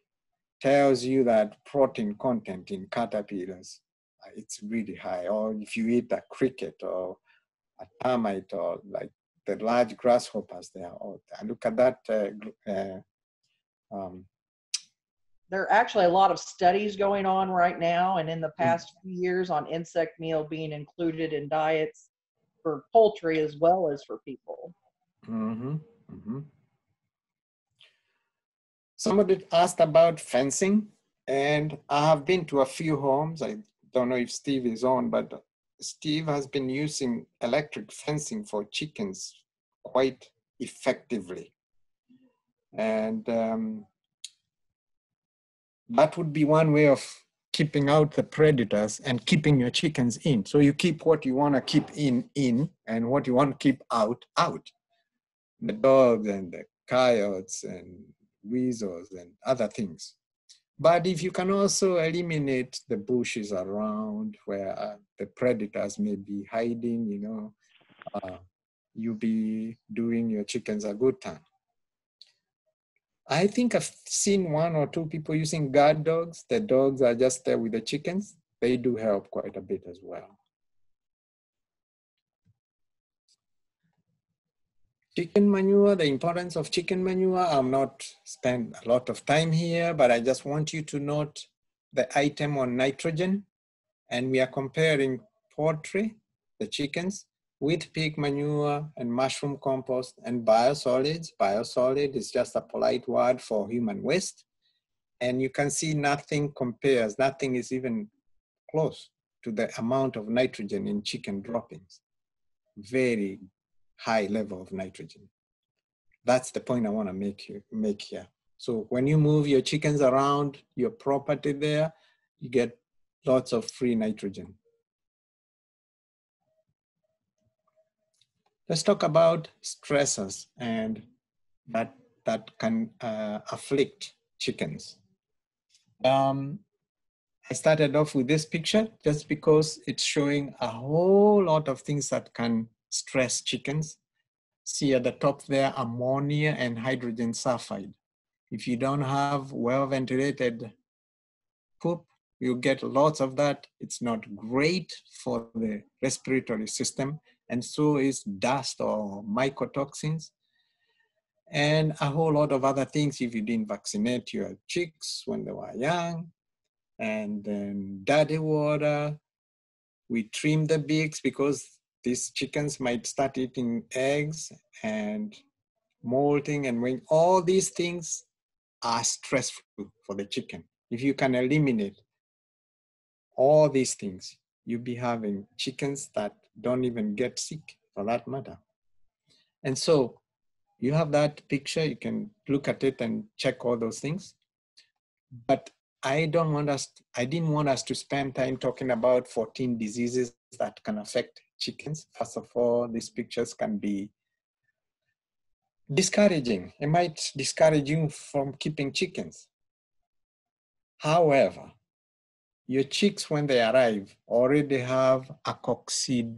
tells you that protein content in caterpillars, it's really high. Or if you eat a cricket or a termite or like the large grasshoppers, they are all, look at that. There are actually a lot of studies going on right now and in the past few years on insect meal being included in diets for poultry as well as for people. Somebody asked about fencing, and I have been to a few homes. I don't know if Steve is on, but Steve has been using electric fencing for chickens quite effectively. And that would be one way of keeping out the predators and keeping your chickens in. So you keep what you want to keep in, and what you want to keep out, out. The dogs and the coyotes and weasels and other things. But if you can also eliminate the bushes around where the predators may be hiding, you know, you'll be doing your chickens a good time. I think I've seen 1 or 2 people using guard dogs. The dogs are just there with the chickens. They do help quite a bit as well. Chicken manure, the importance of chicken manure. I'm not spending a lot of time here, but I just want you to note the item on nitrogen. And we are comparing poultry, the chickens, with pig manure and mushroom compost and biosolids. Biosolid is just a polite word for human waste. And you can see nothing compares, nothing is even close to the amount of nitrogen in chicken droppings. Very high level of nitrogen. That's the point I want to make here. So when you move your chickens around your property there, you get lots of free nitrogen. Let's talk about stressors and that can afflict chickens. I started off with this picture just because it's showing a whole lot of things that can stress chickens. See at the top there, ammonia and hydrogen sulfide. If you don't have well-ventilated poop, you get lots of that. It's not great for the respiratory system, and so is dust or mycotoxins and a whole lot of other things if you didn't vaccinate your chicks when they were young. And then dirty water. We trim the beaks because these chickens might start eating eggs and molting, and when all these things are stressful for the chicken. If you can eliminate all these things, you'll be having chickens that don't even get sick for that matter. And so you have that picture, you can look at it and check all those things. But I didn't want us to spend time talking about 14 diseases that can affect chickens. First of all, these pictures can be discouraging. It might discourage you from keeping chickens. However, your chicks, when they arrive, already have a coccidiosis.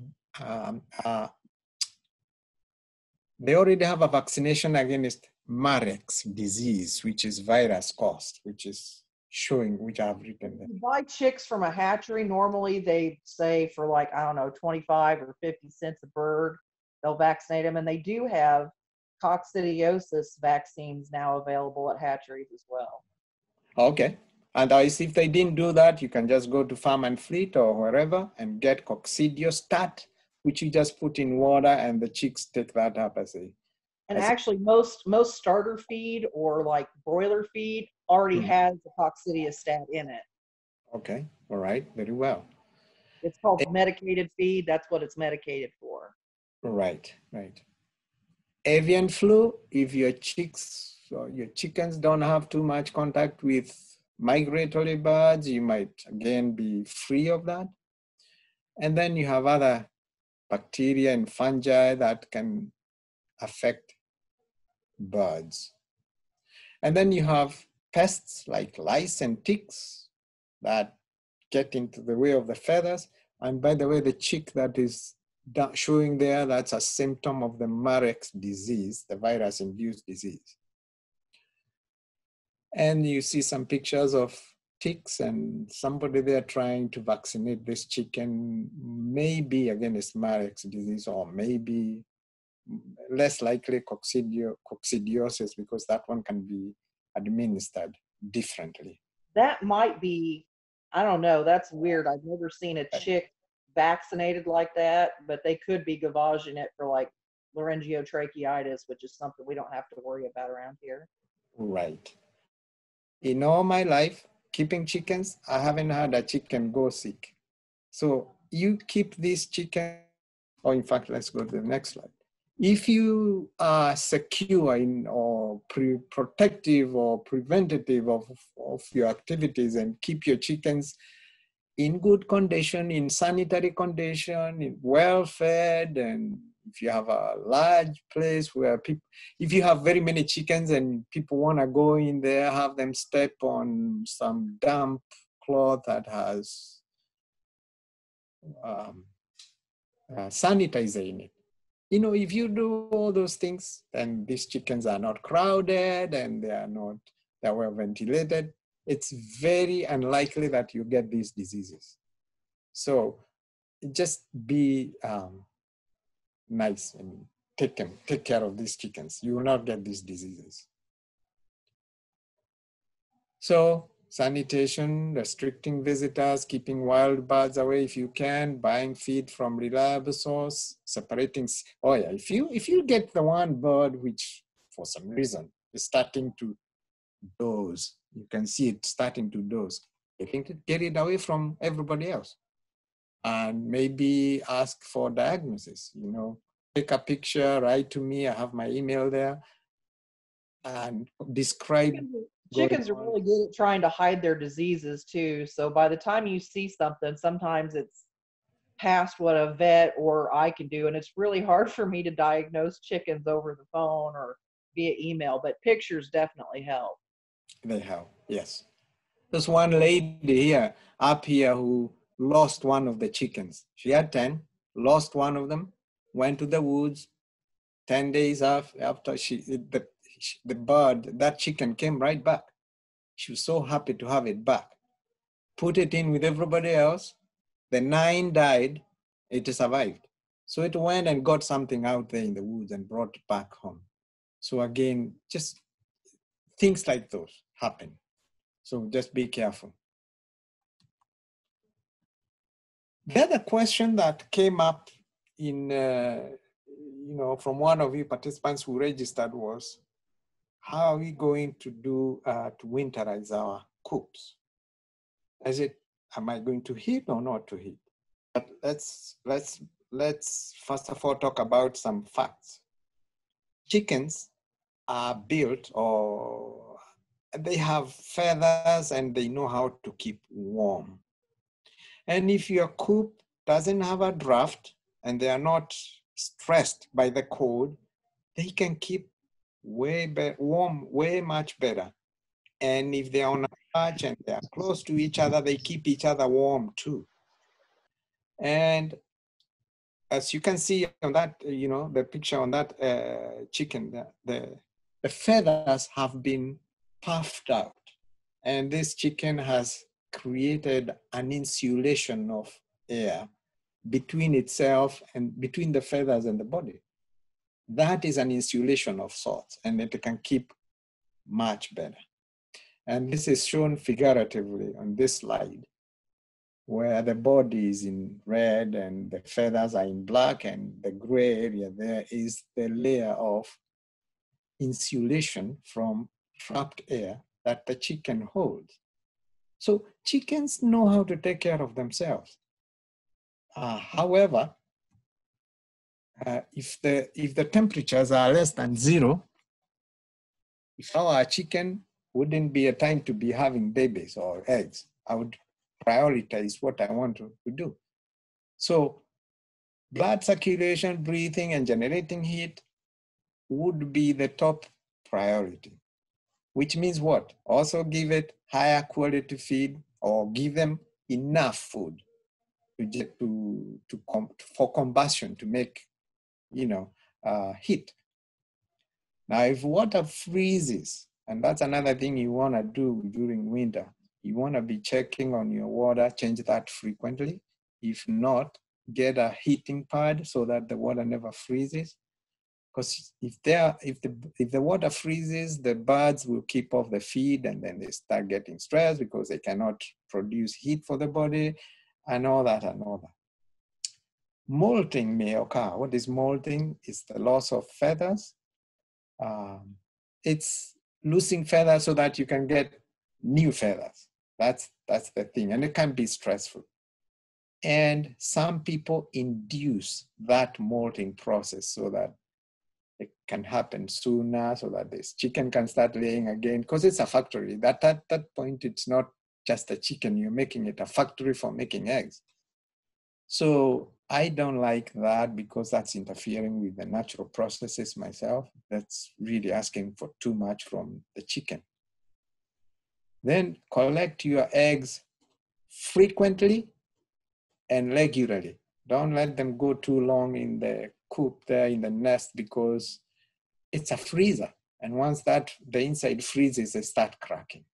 They already have a vaccination against Marek's disease, which is virus caused, which is showing, which I've written there. You buy chicks from a hatchery, normally they say for like, I don't know, 25 or 50 cents a bird, they'll vaccinate them. And they do have coccidiosis vaccines now available at hatcheries as well. Okay. And if they didn't do that, you can just go to Farm and Fleet or wherever and get coccidiostat, which you just put in water and the chicks take that up as a... And actually most starter feed or like broiler feed already has the coccidiostat in it. Okay, all right, very well. It's called medicated feed, that's what it's medicated for. Right, right. Avian flu, if your chicks or your chickens don't have too much contact with migratory birds, you might again be free of that. And then you have other bacteria and fungi that can affect birds. And then you have pests like lice and ticks that get into the way of the feathers. And by the way, the chick that is showing there, that's a symptom of the Marek's disease, the virus-induced disease. And you see some pictures of ticks and somebody there trying to vaccinate this chicken, maybe against Marek's disease or maybe less likely coccidiosis, because that one can be administered differently. That might be, I don't know, that's weird. I've never seen a chick vaccinated like that, but they could be gavaging it for like laryngeotracheitis, which is something we don't have to worry about around here. Right. In all my life, keeping chickens, I haven't had a chicken go sick. So you keep these chickens, or in fact, let's go to the next slide. If you are secure in or protective or preventative of your activities and keep your chickens in good condition, in sanitary condition, in well-fed, and if you have a large place where people, if you have very many chickens and people want to go in there, have them step on some damp cloth that has sanitizer in it. You know, if you do all those things, then these chickens are not crowded and they're well ventilated. It's very unlikely that you get these diseases. So just be nice and take care of these chickens. You will not get these diseases. So sanitation, restricting visitors, keeping wild birds away if you can, buying feed from reliable source, separating. Oh yeah, if you get the one bird which for some reason is starting to doze, you can see it starting to doze, you can get it away from everybody else. And maybe ask for diagnosis, you know, take a picture, write to me, I have my email there, and describe Chickens are really good at trying to hide their diseases too. So by the time you see something, sometimes it's past what a vet or I can do. And it's really hard for me to diagnose chickens over the phone or via email, but pictures definitely help. They help, yes. There's one lady here, up here, who lost one of the chickens. She had 10, lost one of them, went to the woods. 10 days after the bird, that chicken came right back. She was so happy to have it back. Put it in with everybody else. The 9 died, it survived. So it went and got something out there in the woods and brought it back home. So again, just things like those happen. So just be careful. The other question that came up in, from one of you participants who registered was, how are we going to do to winterize our coops? Am I going to heat or not to heat? But let's first of all talk about some facts. Chickens are built, or they have feathers and they know how to keep warm. And if your coop doesn't have a draft and they are not stressed by the cold, they can keep warm way much better. And if they are on a patch and they are close to each other, they keep each other warm too. And as you can see on that, the picture on that chicken, the feathers have been puffed out. And this chicken has created an insulation of air between itself and between the feathers and the body. That is an insulation of sorts, and it can keep much better. And this is shown figuratively on this slide, where the body is in red and the feathers are in black, and the gray area there is the layer of insulation from trapped air that the chicken holds. So chickens know how to take care of themselves. However, if the temperatures are less than 0, if our chicken wouldn't be a time to be having babies or eggs, I would prioritize what I want to do. So blood circulation, breathing, and generating heat would be the top priority, which means what? Also give it higher quality feed, or give them enough food for combustion to make, heat. Now, if water freezes, and that's another thing you want to do during winter. You want to be checking on your water, change that frequently. If not, get a heating pad so that the water never freezes. Because if the water freezes, the birds will keep off the feed, and then they start getting stressed because they cannot produce heat for the body and all that and all that. Molting may occur. What is molting? It's the loss of feathers. It's losing feathers so that you can get new feathers. That's the thing, and it can be stressful. And some people induce that molting process so that it can happen sooner, so that this chicken can start laying again, because it's a factory. At that point, it's not just a chicken. You're making it a factory for making eggs. So I don't like that, because that's interfering with the natural processes myself. That's really asking for too much from the chicken. Then collect your eggs frequently and regularly. Don't let them go too long in the coop there in the nest, because it's a freezer. And once the inside freezes, they start cracking.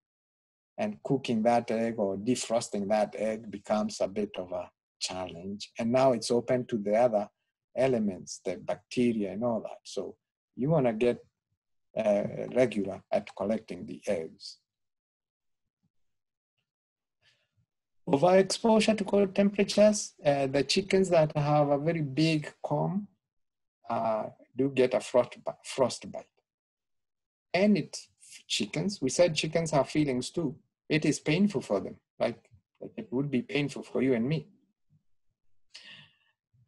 And cooking that egg or defrosting that egg becomes a bit of a challenge, and now it's open to the other elements, the bacteria and all that. So you want to get regular at collecting the eggs. Over exposure to cold temperatures, the chickens that have a very big comb do get a frostbite. And chickens, we said chickens have feelings too. It is painful for them, like it would be painful for you and me.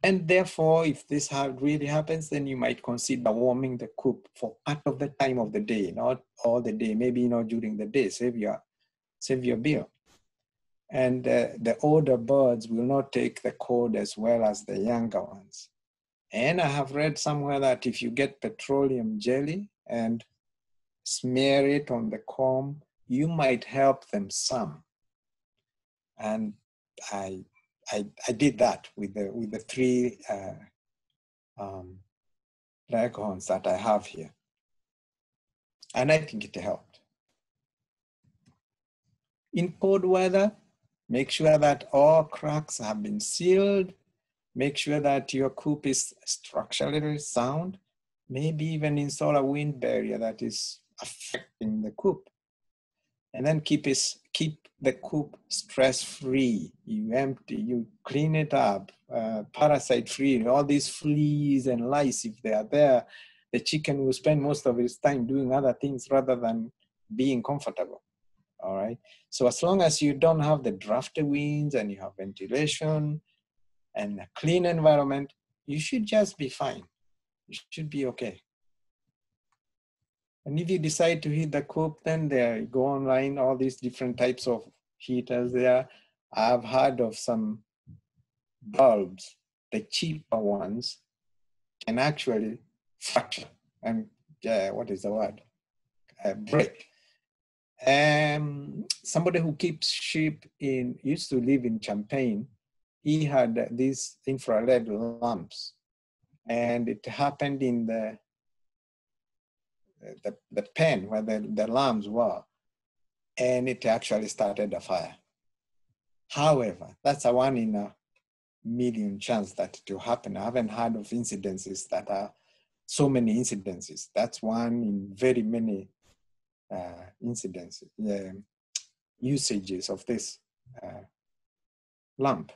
And therefore, if this really happens, then you might consider warming the coop for part of the time of the day, not all the day, maybe during the day, save your beer. And the older birds will not take the cold as well as the younger ones. And I have read somewhere that if you get petroleum jelly and smear it on the comb, you might help them some. And I did that with the three leghorns that I have here. And I think it helped. In cold weather, make sure that all cracks have been sealed. Make sure that your coop is structurally sound. Maybe even install a wind barrier that is affecting the coop. And then keep the coop stress-free. You empty, you clean it up, parasite-free. All these fleas and lice, if they are there, the chicken will spend most of its time doing other things rather than being comfortable, all right? So as long as you don't have the drafty winds and you have ventilation and a clean environment, you should just be fine. You should be okay. And if you decide to heat the coop, then there you go online, all these different types of heaters there. I've heard of some bulbs, the cheaper ones, can actually fracture and break. Somebody who keeps sheep used to live in Champaign, he had these infrared lamps, and it happened in the pen where the lambs were, and it actually started a fire. However, that's a 1 in a million chance that it will happen. I haven't heard of incidences that are so many incidences. That's 1 in very many incidences, usages of this lamp.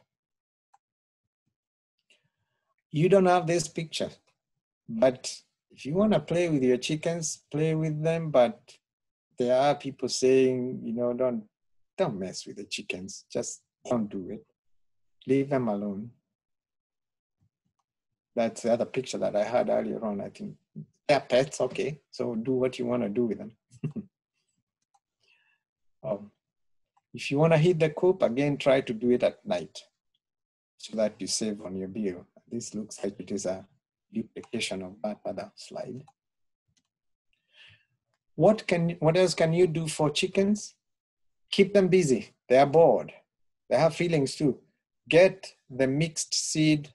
You don't have this picture, but if you want to play with your chickens, play with them, but there are people saying, don't mess with the chickens. Just don't do it. Leave them alone. That's the other picture that I had earlier on, I think. They're pets, okay. So do what you want to do with them. If you want to heat the coop, again, try to do it at night so that you save on your bill. This looks like it is a duplication of that other slide. What else can you do for chickens? Keep them busy. They are bored. They have feelings too. Get the mixed seed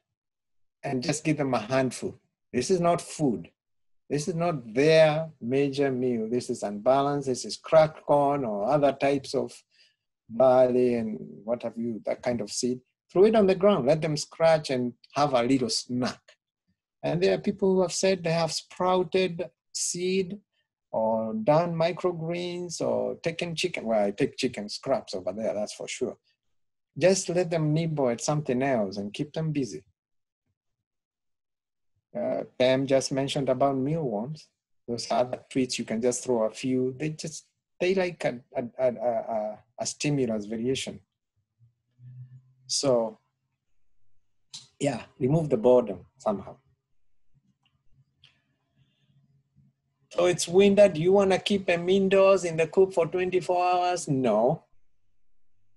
and just give them a handful. This is not food. This is not their major meal. This is unbalanced. This is cracked corn or other types of barley and what have you, that kind of seed. Throw it on the ground. Let them scratch and have a little snack. And there are people who have said they have sprouted seed or done microgreens or taken chicken. Well, I take chicken scraps over there, that's for sure. Just let them nibble at something else and keep them busy. Pam just mentioned about mealworms. Those are the treats you can just throw a few. They like a stimulus variation. So yeah, remove the boredom somehow. So it's winter. Do you want to keep them indoors in the coop for 24 hours? No.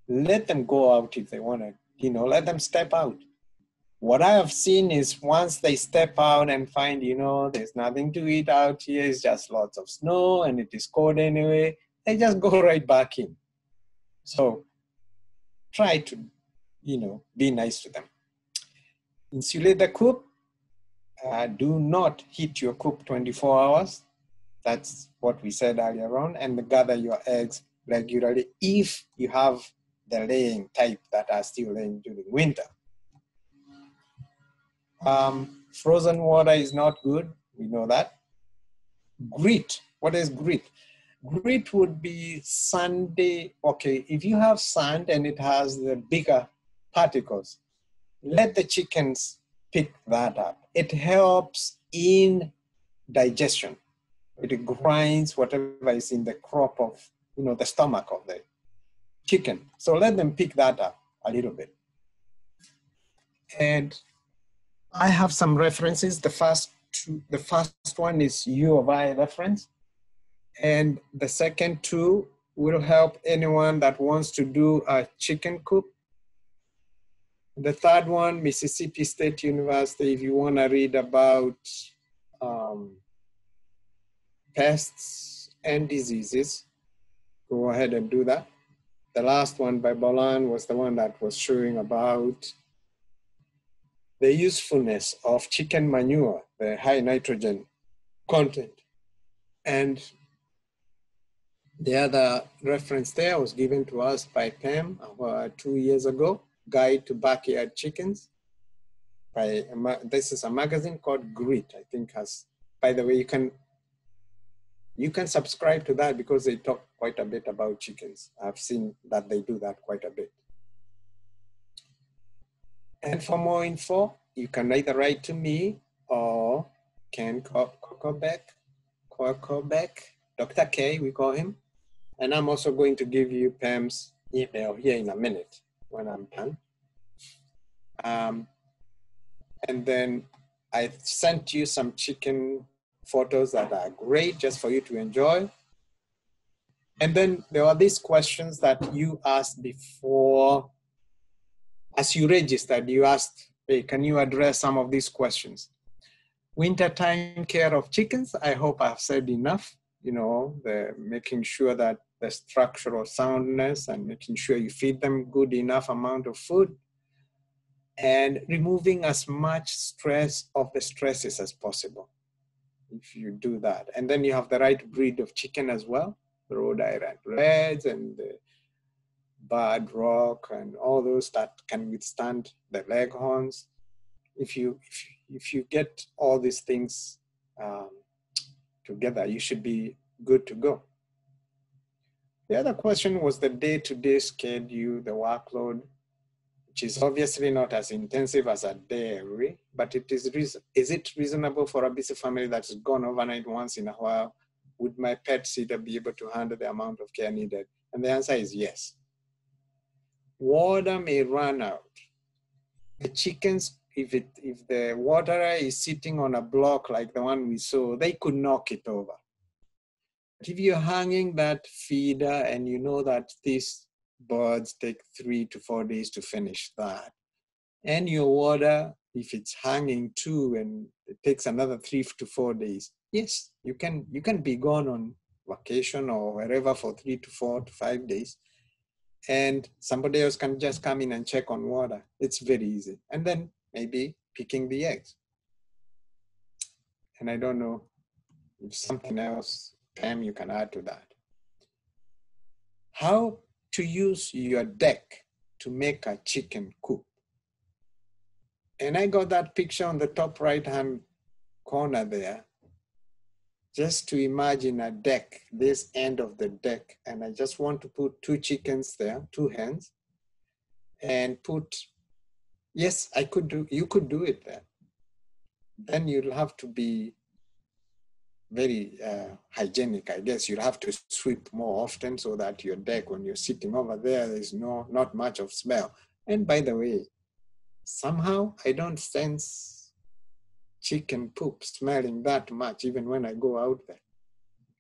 Let them go out if they want to, let them step out. What I have seen is once they step out and find, there's nothing to eat out here, it's just lots of snow and it is cold anyway, they just go right back in. So try to, be nice to them. Insulate the coop. Do not heat your coop 24 hours. That's what we said earlier on. And gather your eggs regularly if you have the laying type that are still laying during winter. Frozen water is not good. We know that. Grit. What is grit? Grit would be sandy. Okay, if you have sand and it has the bigger particles, let the chickens pick that up. It helps in digestion. It grinds whatever is in the crop of, the stomach of the chicken. So let them pick that up a little bit. And I have some references. The first one is U of I reference. And the second two will help anyone that wants to do a chicken coop. The third one, Mississippi State University, if you want to read about pests and diseases, go ahead and do that. The last one by Bolan was the one that was showing about the usefulness of chicken manure, the high nitrogen content. And the other reference there was given to us by Pam 2 years ago, Guide to Backyard Chickens. This is a magazine called Grit, I think has, by the way, you can subscribe to that because they talk quite a bit about chickens. I've seen that they do that quite a bit. And for more info, you can either write to me or Ken Kokobek, Dr. K, we call him. And I'm also going to give you Pam's email here in a minute when I'm done. And then I sent you some chicken photos that are great just for you to enjoy. And then there are these questions that you asked before. As you registered, you asked, hey, can you address some of these questions? Wintertime care of chickens, I hope I've said enough. You know, the making sure that the structural soundness and making sure you feed them good enough amount of food and removing as much stress of the stresses as possible, if you do that. And then you have the right breed of chicken as well, the Rhode Island Reds and the Bad Rock and all those that can withstand the leghorns. If you get all these things together, you should be good to go. The other question was the day-to-day schedule, the workload, which is obviously not as intensive as a dairy, but it is it reasonable for a busy family that's gone overnight once in a while? Would my pet sitter be able to handle the amount of care needed? And the answer is yes. Water may run out. The chickens, if the waterer is sitting on a block like the one we saw, they could knock it over. But if you're hanging that feeder and you know that these birds take 3 to 4 days to finish that, and your water, if it's hanging too and it takes another 3 to 4 days, yes, you can be gone on vacation or wherever for 3 to 4 to 5 days. And somebody else can just come in and check on water. It's very easy. And then maybe picking the eggs. And I don't know if something else, Pam, you can add to that. How to use your deck to make a chicken coop. And I got that picture on the top right-hand corner there. Just to imagine a deck, this end of the deck, and I just want to put two chickens there, two hens, and put, yes, you could do it there. Then you'll have to be very hygienic, I guess. You'll have to sweep more often so that your deck, when you're sitting over there, there's not much of smell. And by the way, somehow I don't sense chicken poop smelling that much, even when I go out there.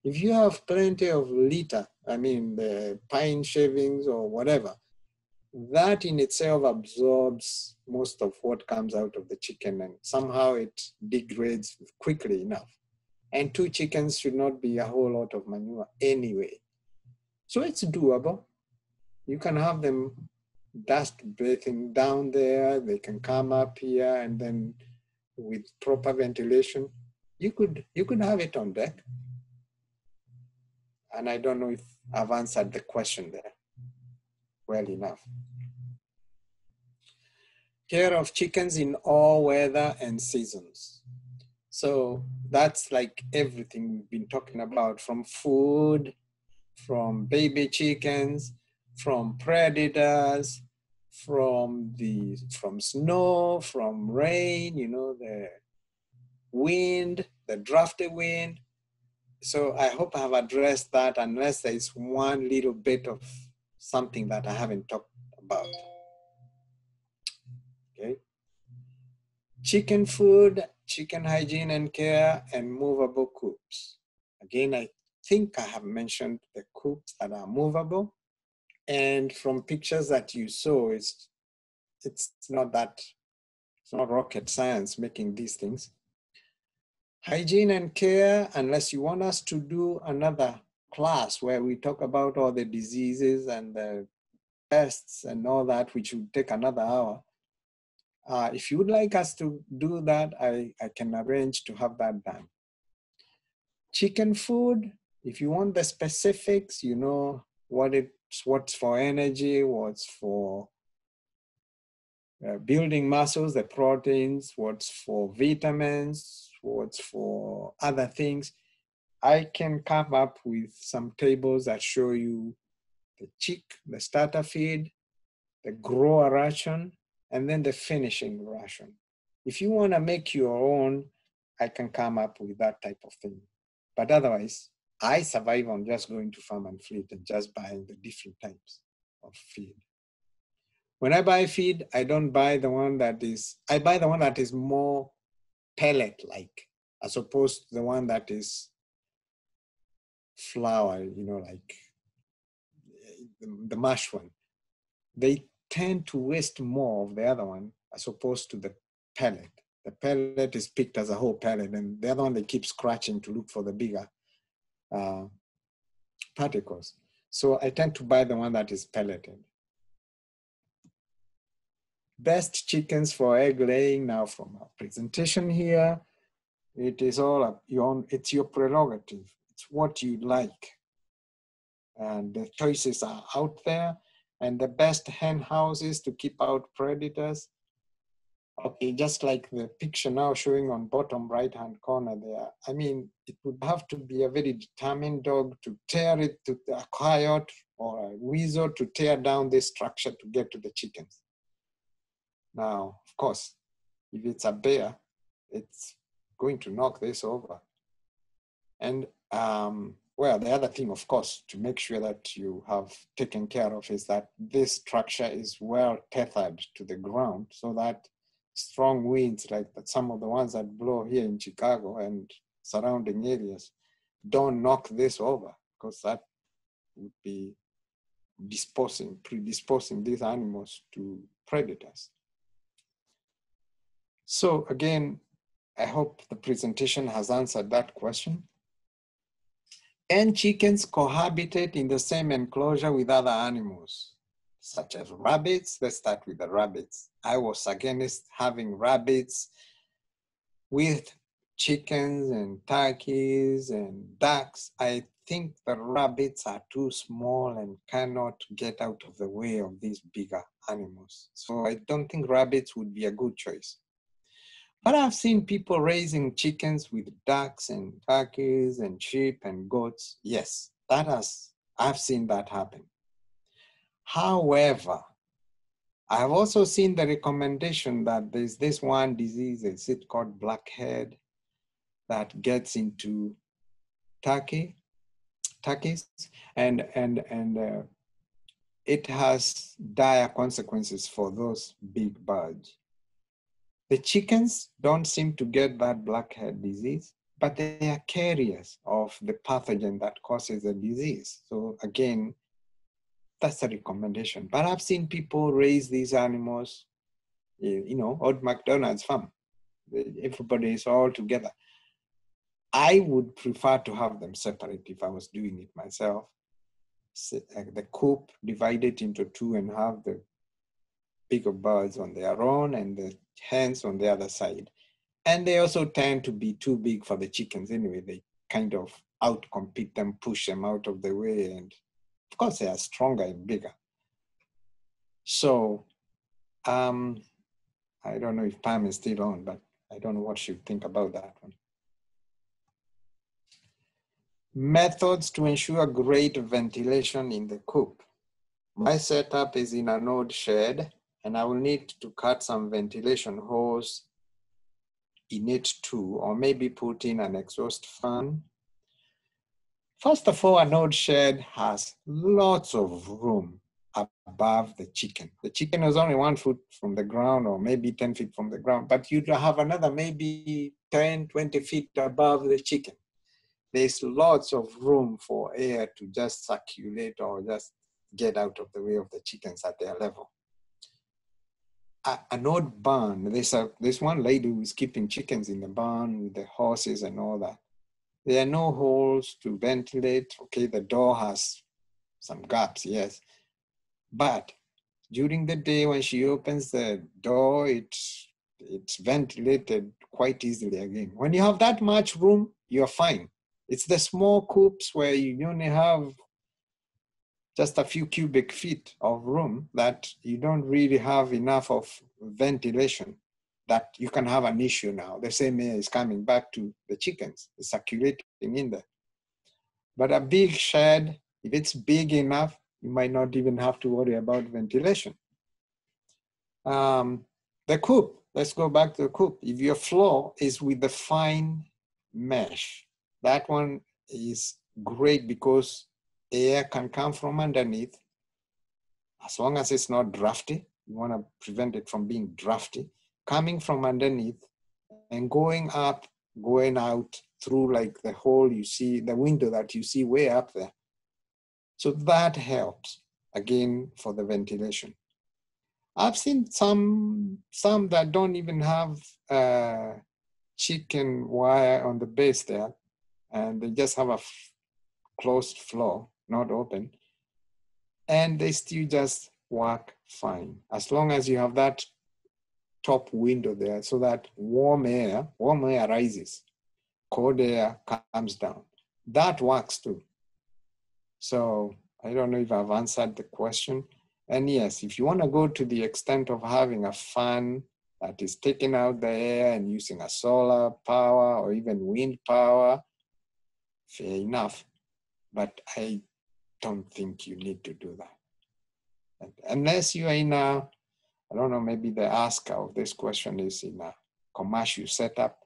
If you have plenty of litter, I mean the pine shavings or whatever, that in itself absorbs most of what comes out of the chicken and somehow it degrades quickly enough. And two chickens should not be a whole lot of manure anyway. So it's doable. You can have them dust breathing down there, they can come up here, and then with proper ventilation, you could have it on deck. And I don't know if I've answered the question there well enough. Care of chickens in all weather and seasons. So that's like everything we've been talking about, from food, from baby chickens, from predators, from snow, from rain, you know, the wind, the drafty wind. So I hope I have addressed that, unless there is one little bit of something that I haven't talked about. Okay. Chicken food, chicken hygiene and care, and movable coops. Again, I think I have mentioned the coops that are movable. And from pictures that you saw, it's not rocket science making these things. Hygiene and care, unless you want us to do another class where we talk about all the diseases and the pests and all that, which would take another hour. If you would like us to do that, I can arrange to have that done. Chicken food, if you want the specifics, you know what's for energy, what's for building muscles, the proteins, what's for vitamins, what's for other things. I can come up with some tables that show you the chick, the starter feed, the grower ration, and then the finishing ration. If you want to make your own, I can come up with that type of thing. But otherwise, I survive on just going to Farm and Fleet and just buying the different types of feed. When I buy feed, I don't buy the one that is, I buy the one that is more pellet-like, as opposed to the one that is flour, you know, like the mash one. They tend to waste more of the other one as opposed to the pellet. The pellet is picked as a whole pellet, and the other one they keep scratching to look for the bigger particles. So I tend to buy the one that is pelleted. Best chickens for egg laying. Now, from our presentation here, it is all your own, it's your prerogative. It's what you like. And the choices are out there. And the best hen houses to keep out predators. Okay, just like the picture now showing on bottom right-hand corner there. I mean, it would have to be a very determined dog to tear it, to a coyote or a weasel to tear down this structure to get to the chickens. Now, of course, if it's a bear, it's going to knock this over. And, well, the other thing, of course, to make sure that you have taken care of is that this structure is well tethered to the ground so that strong winds, like some of the ones that blow here in Chicago and surrounding areas, don't knock this over, because that would be predisposing these animals to predators. So again, I hope the presentation has answered that question. Can chickens cohabitate in the same enclosure with other animals, such as rabbits? Let's start with the rabbits. I was against having rabbits with chickens and turkeys and ducks. I think the rabbits are too small and cannot get out of the way of these bigger animals. So I don't think rabbits would be a good choice. But I've seen people raising chickens with ducks and turkeys and sheep and goats. Yes, I've seen that happen. However, I've also seen the recommendation that there's this one disease, it's called blackhead, that gets into turkeys, and it has dire consequences for those big birds. The chickens don't seem to get that blackhead disease, but they are carriers of the pathogen that causes the disease. So again, that's a recommendation. But I've seen people raise these animals, you know, old McDonald's farm. Everybody is all together. I would prefer to have them separate if I was doing it myself. The coop divided into two and have the bigger birds on their own and the hens on the other side. And they also tend to be too big for the chickens anyway. They kind of outcompete them, push them out of the way. And of course, they are stronger and bigger. So I don't know if Pam is still on, but I don't know what she would think about that one. Methods to ensure great ventilation in the coop. My setup is in an old shed, and I will need to cut some ventilation holes in it too, or maybe put in an exhaust fan. First of all, an old shed has lots of room above the chicken. The chicken was only 1 foot from the ground, or maybe 10 feet from the ground, but you'd have another maybe 10, 20 feet above the chicken. There's lots of room for air to just circulate or just get out of the way of the chickens at their level. An old barn, there's one lady who's keeping chickens in the barn with the horses and all that. There are no holes to ventilate. Okay, the door has some gaps, yes. But during the day when she opens the door, it's ventilated quite easily again. When you have that much room, you're fine. It's the small coops where you only have just a few cubic feet of room that you don't really have enough of ventilation that you can have an issue now. The same air is coming back to the chickens. It's circulating in there. But a big shed, if it's big enough, you might not even have to worry about ventilation. The coop, let's go back to the coop. If your floor is with the fine mesh, that one is great because air can come from underneath. As long as it's not drafty, you want to prevent it from being drafty, coming from underneath and going up, going out through like the hole you see, the window that you see way up there. So that helps, again, for the ventilation. I've seen some that don't even have chicken wire on the base there, and they just have a closed floor, not open, and they still just work fine. As long as you have that top window there so that warm air rises, cold air comes down. That works too. So I don't know if I've answered the question. And yes, if you want to go to the extent of having a fan that is taking out the air and using a solar power or even wind power, fair enough. But I don't think you need to do that. Unless you are in a, I don't know, maybe the asker of this question is in a commercial setup,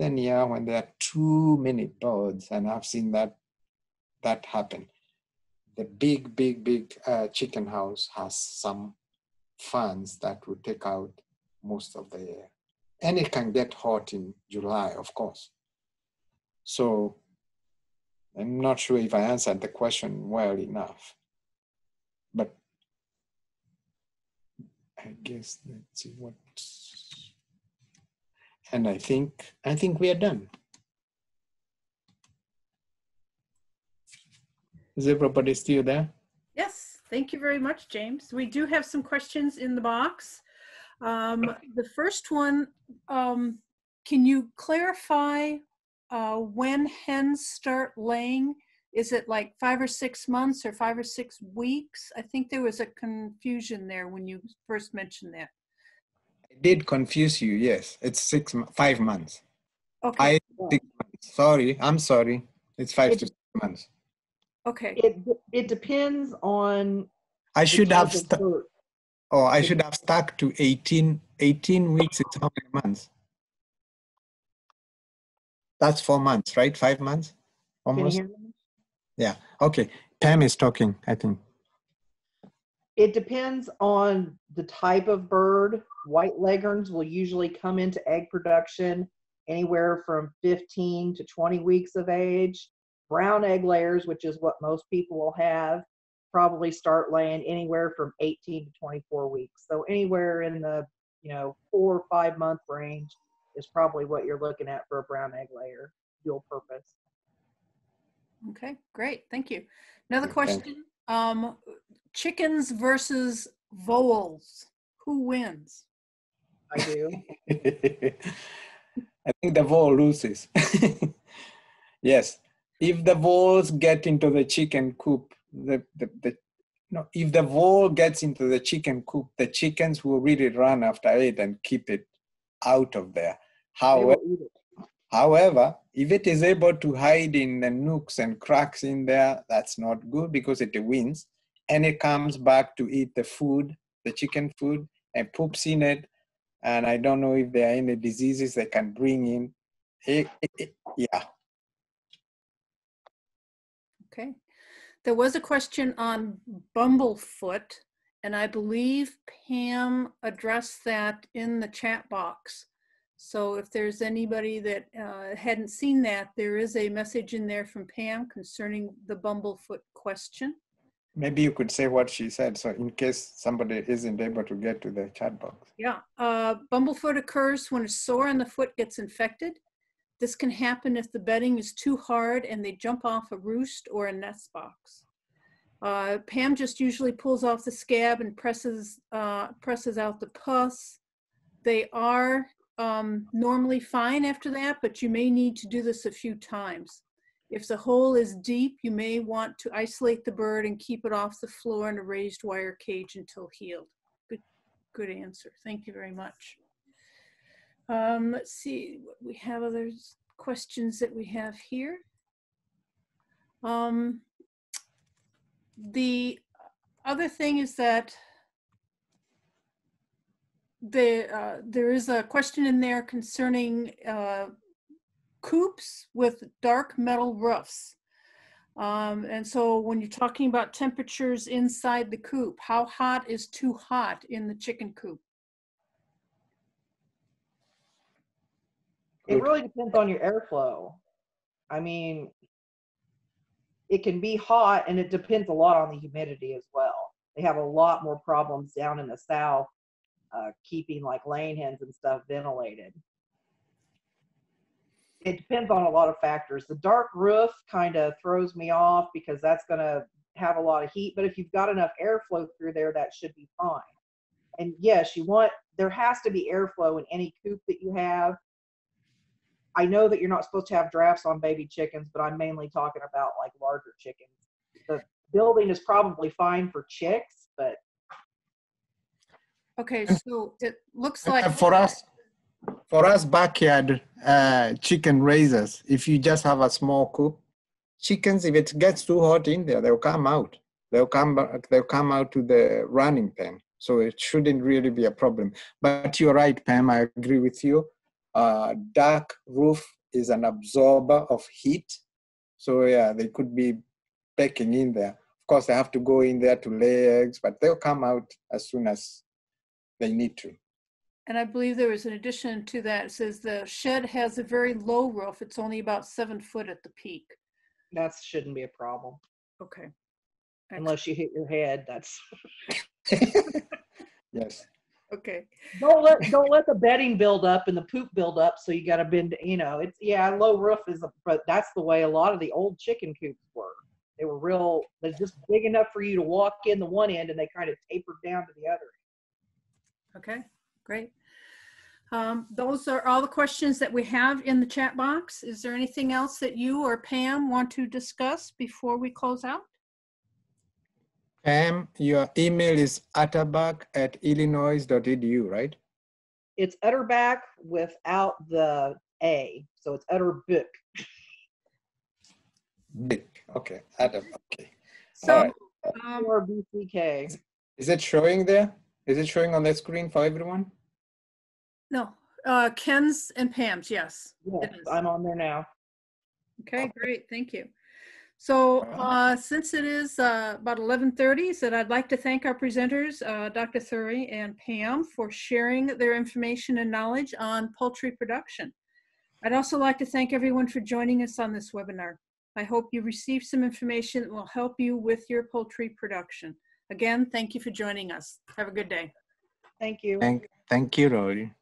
then yeah, when there are too many birds, and I've seen that happen. The big chicken house has some fans that will take out most of the air. And it can get hot in July, of course. So, I'm not sure if I answered the question well enough, but I guess let's see what. And I think we are done. Is everybody still there? Yes, thank you very much, James. We do have some questions in the box. The first one, can you clarify when hens start laying? Is it like 5 or 6 months or 5 or 6 weeks? I think there was a confusion there when you first mentioned that. I did confuse you, yes. It's 5 months. Okay. 6 months. Sorry, I'm sorry. It's 5 to 6 months. Okay. It depends on... I should have stuck to 18. 18 weeks is how many months? That's 4 months, right? 5 months, almost. Yeah. Okay. Pam is talking, I think. It depends on the type of bird. White leghorns will usually come into egg production anywhere from 15 to 20 weeks of age. Brown egg layers, which is what most people will have, probably start laying anywhere from 18 to 24 weeks. So anywhere in the 4 or 5 month range is probably what you're looking at for a brown egg layer, dual purpose. Okay, great, thank you. Another question, chickens versus voles, who wins? I do. I think the vole loses. Yes, if the voles get into the chicken coop, if the vole gets into the chicken coop, the chickens will really run after it and keep it out of there. However, if it is able to hide in the nooks and cracks in there, that's not good because it wins and it comes back to eat the food, the chicken food, and poops in it. And I don't know if there are any diseases they can bring in. Yeah. Okay. There was a question on bumblefoot, and I believe Pam addressed that in the chat box. So if there's anybody that hadn't seen that, there is a message in there from Pam concerning the bumblefoot question. Maybe you could say what she said, so in case somebody isn't able to get to the chat box. Yeah, bumblefoot occurs when a sore on the foot gets infected. This can happen if the bedding is too hard and they jump off a roost or a nest box. Pam just usually pulls off the scab and presses out the pus. They are normally fine after that, but you may need to do this a few times. If the hole is deep, you may want to isolate the bird and keep it off the floor in a raised wire cage until healed. Good answer. Thank you very much. Let's see what we have, other questions that we have here. The other thing is that there is a question in there concerning coops with dark metal roofs. And so when you're talking about temperatures inside the coop, how hot is too hot in the chicken coop? It really depends on your airflow. I mean, it can be hot, and it depends a lot on the humidity as well. They have a lot more problems down in the south keeping like laying hens and stuff ventilated. It depends on a lot of factors. The dark roof kind of throws me off because that's going to have a lot of heat, but if you've got enough airflow through there, that should be fine. And yes, there has to be airflow in any coop that you have. I know that you're not supposed to have drafts on baby chickens, but I'm mainly talking about like larger chickens. The building is probably fine for chicks, but. Okay, so it looks like. For us backyard chicken raisers, if you just have a small coop, chickens, if it gets too hot in there, they'll come out. They'll come out to the running pen. So it shouldn't really be a problem. But you're right, Pam, I agree with you. Dark roof is an absorber of heat, so yeah, they could be pecking in there. Of course, they have to go in there to lay eggs, but they'll come out as soon as they need to. And I believe there is an addition to that. It says the shed has a very low roof. It's only about 7 foot at the peak. That shouldn't be a problem. Okay. Unless you hit your head, that's... Yes. Okay. Don't let the bedding build up and the poop build up. So you got to bend. You know, it's low roof is, but that's the way a lot of the old chicken coops were. They were real. They're just big enough for you to walk in the one end, and they kind of tapered down to the other. Okay, great. Those are all the questions that we have in the chat box. Is there anything else that you or Pam want to discuss before we close out? Pam, your email is utterback@illinois.edu, right? It's Utterback without the A, so it's Utterback. Okay, Utterback. Okay. So, or BCK. Is it showing there? Is it showing on the screen for everyone? No, Ken's and Pam's. Yes, it is. I'm on there now. Okay, great. Thank you. So since it is about 11:30, so I'd like to thank our presenters, Dr. Theuri and Pam, for sharing their information and knowledge on poultry production. I'd also like to thank everyone for joining us on this webinar. I hope you received some information that will help you with your poultry production. Again, thank you for joining us. Have a good day. Thank you. Thank you, Rory.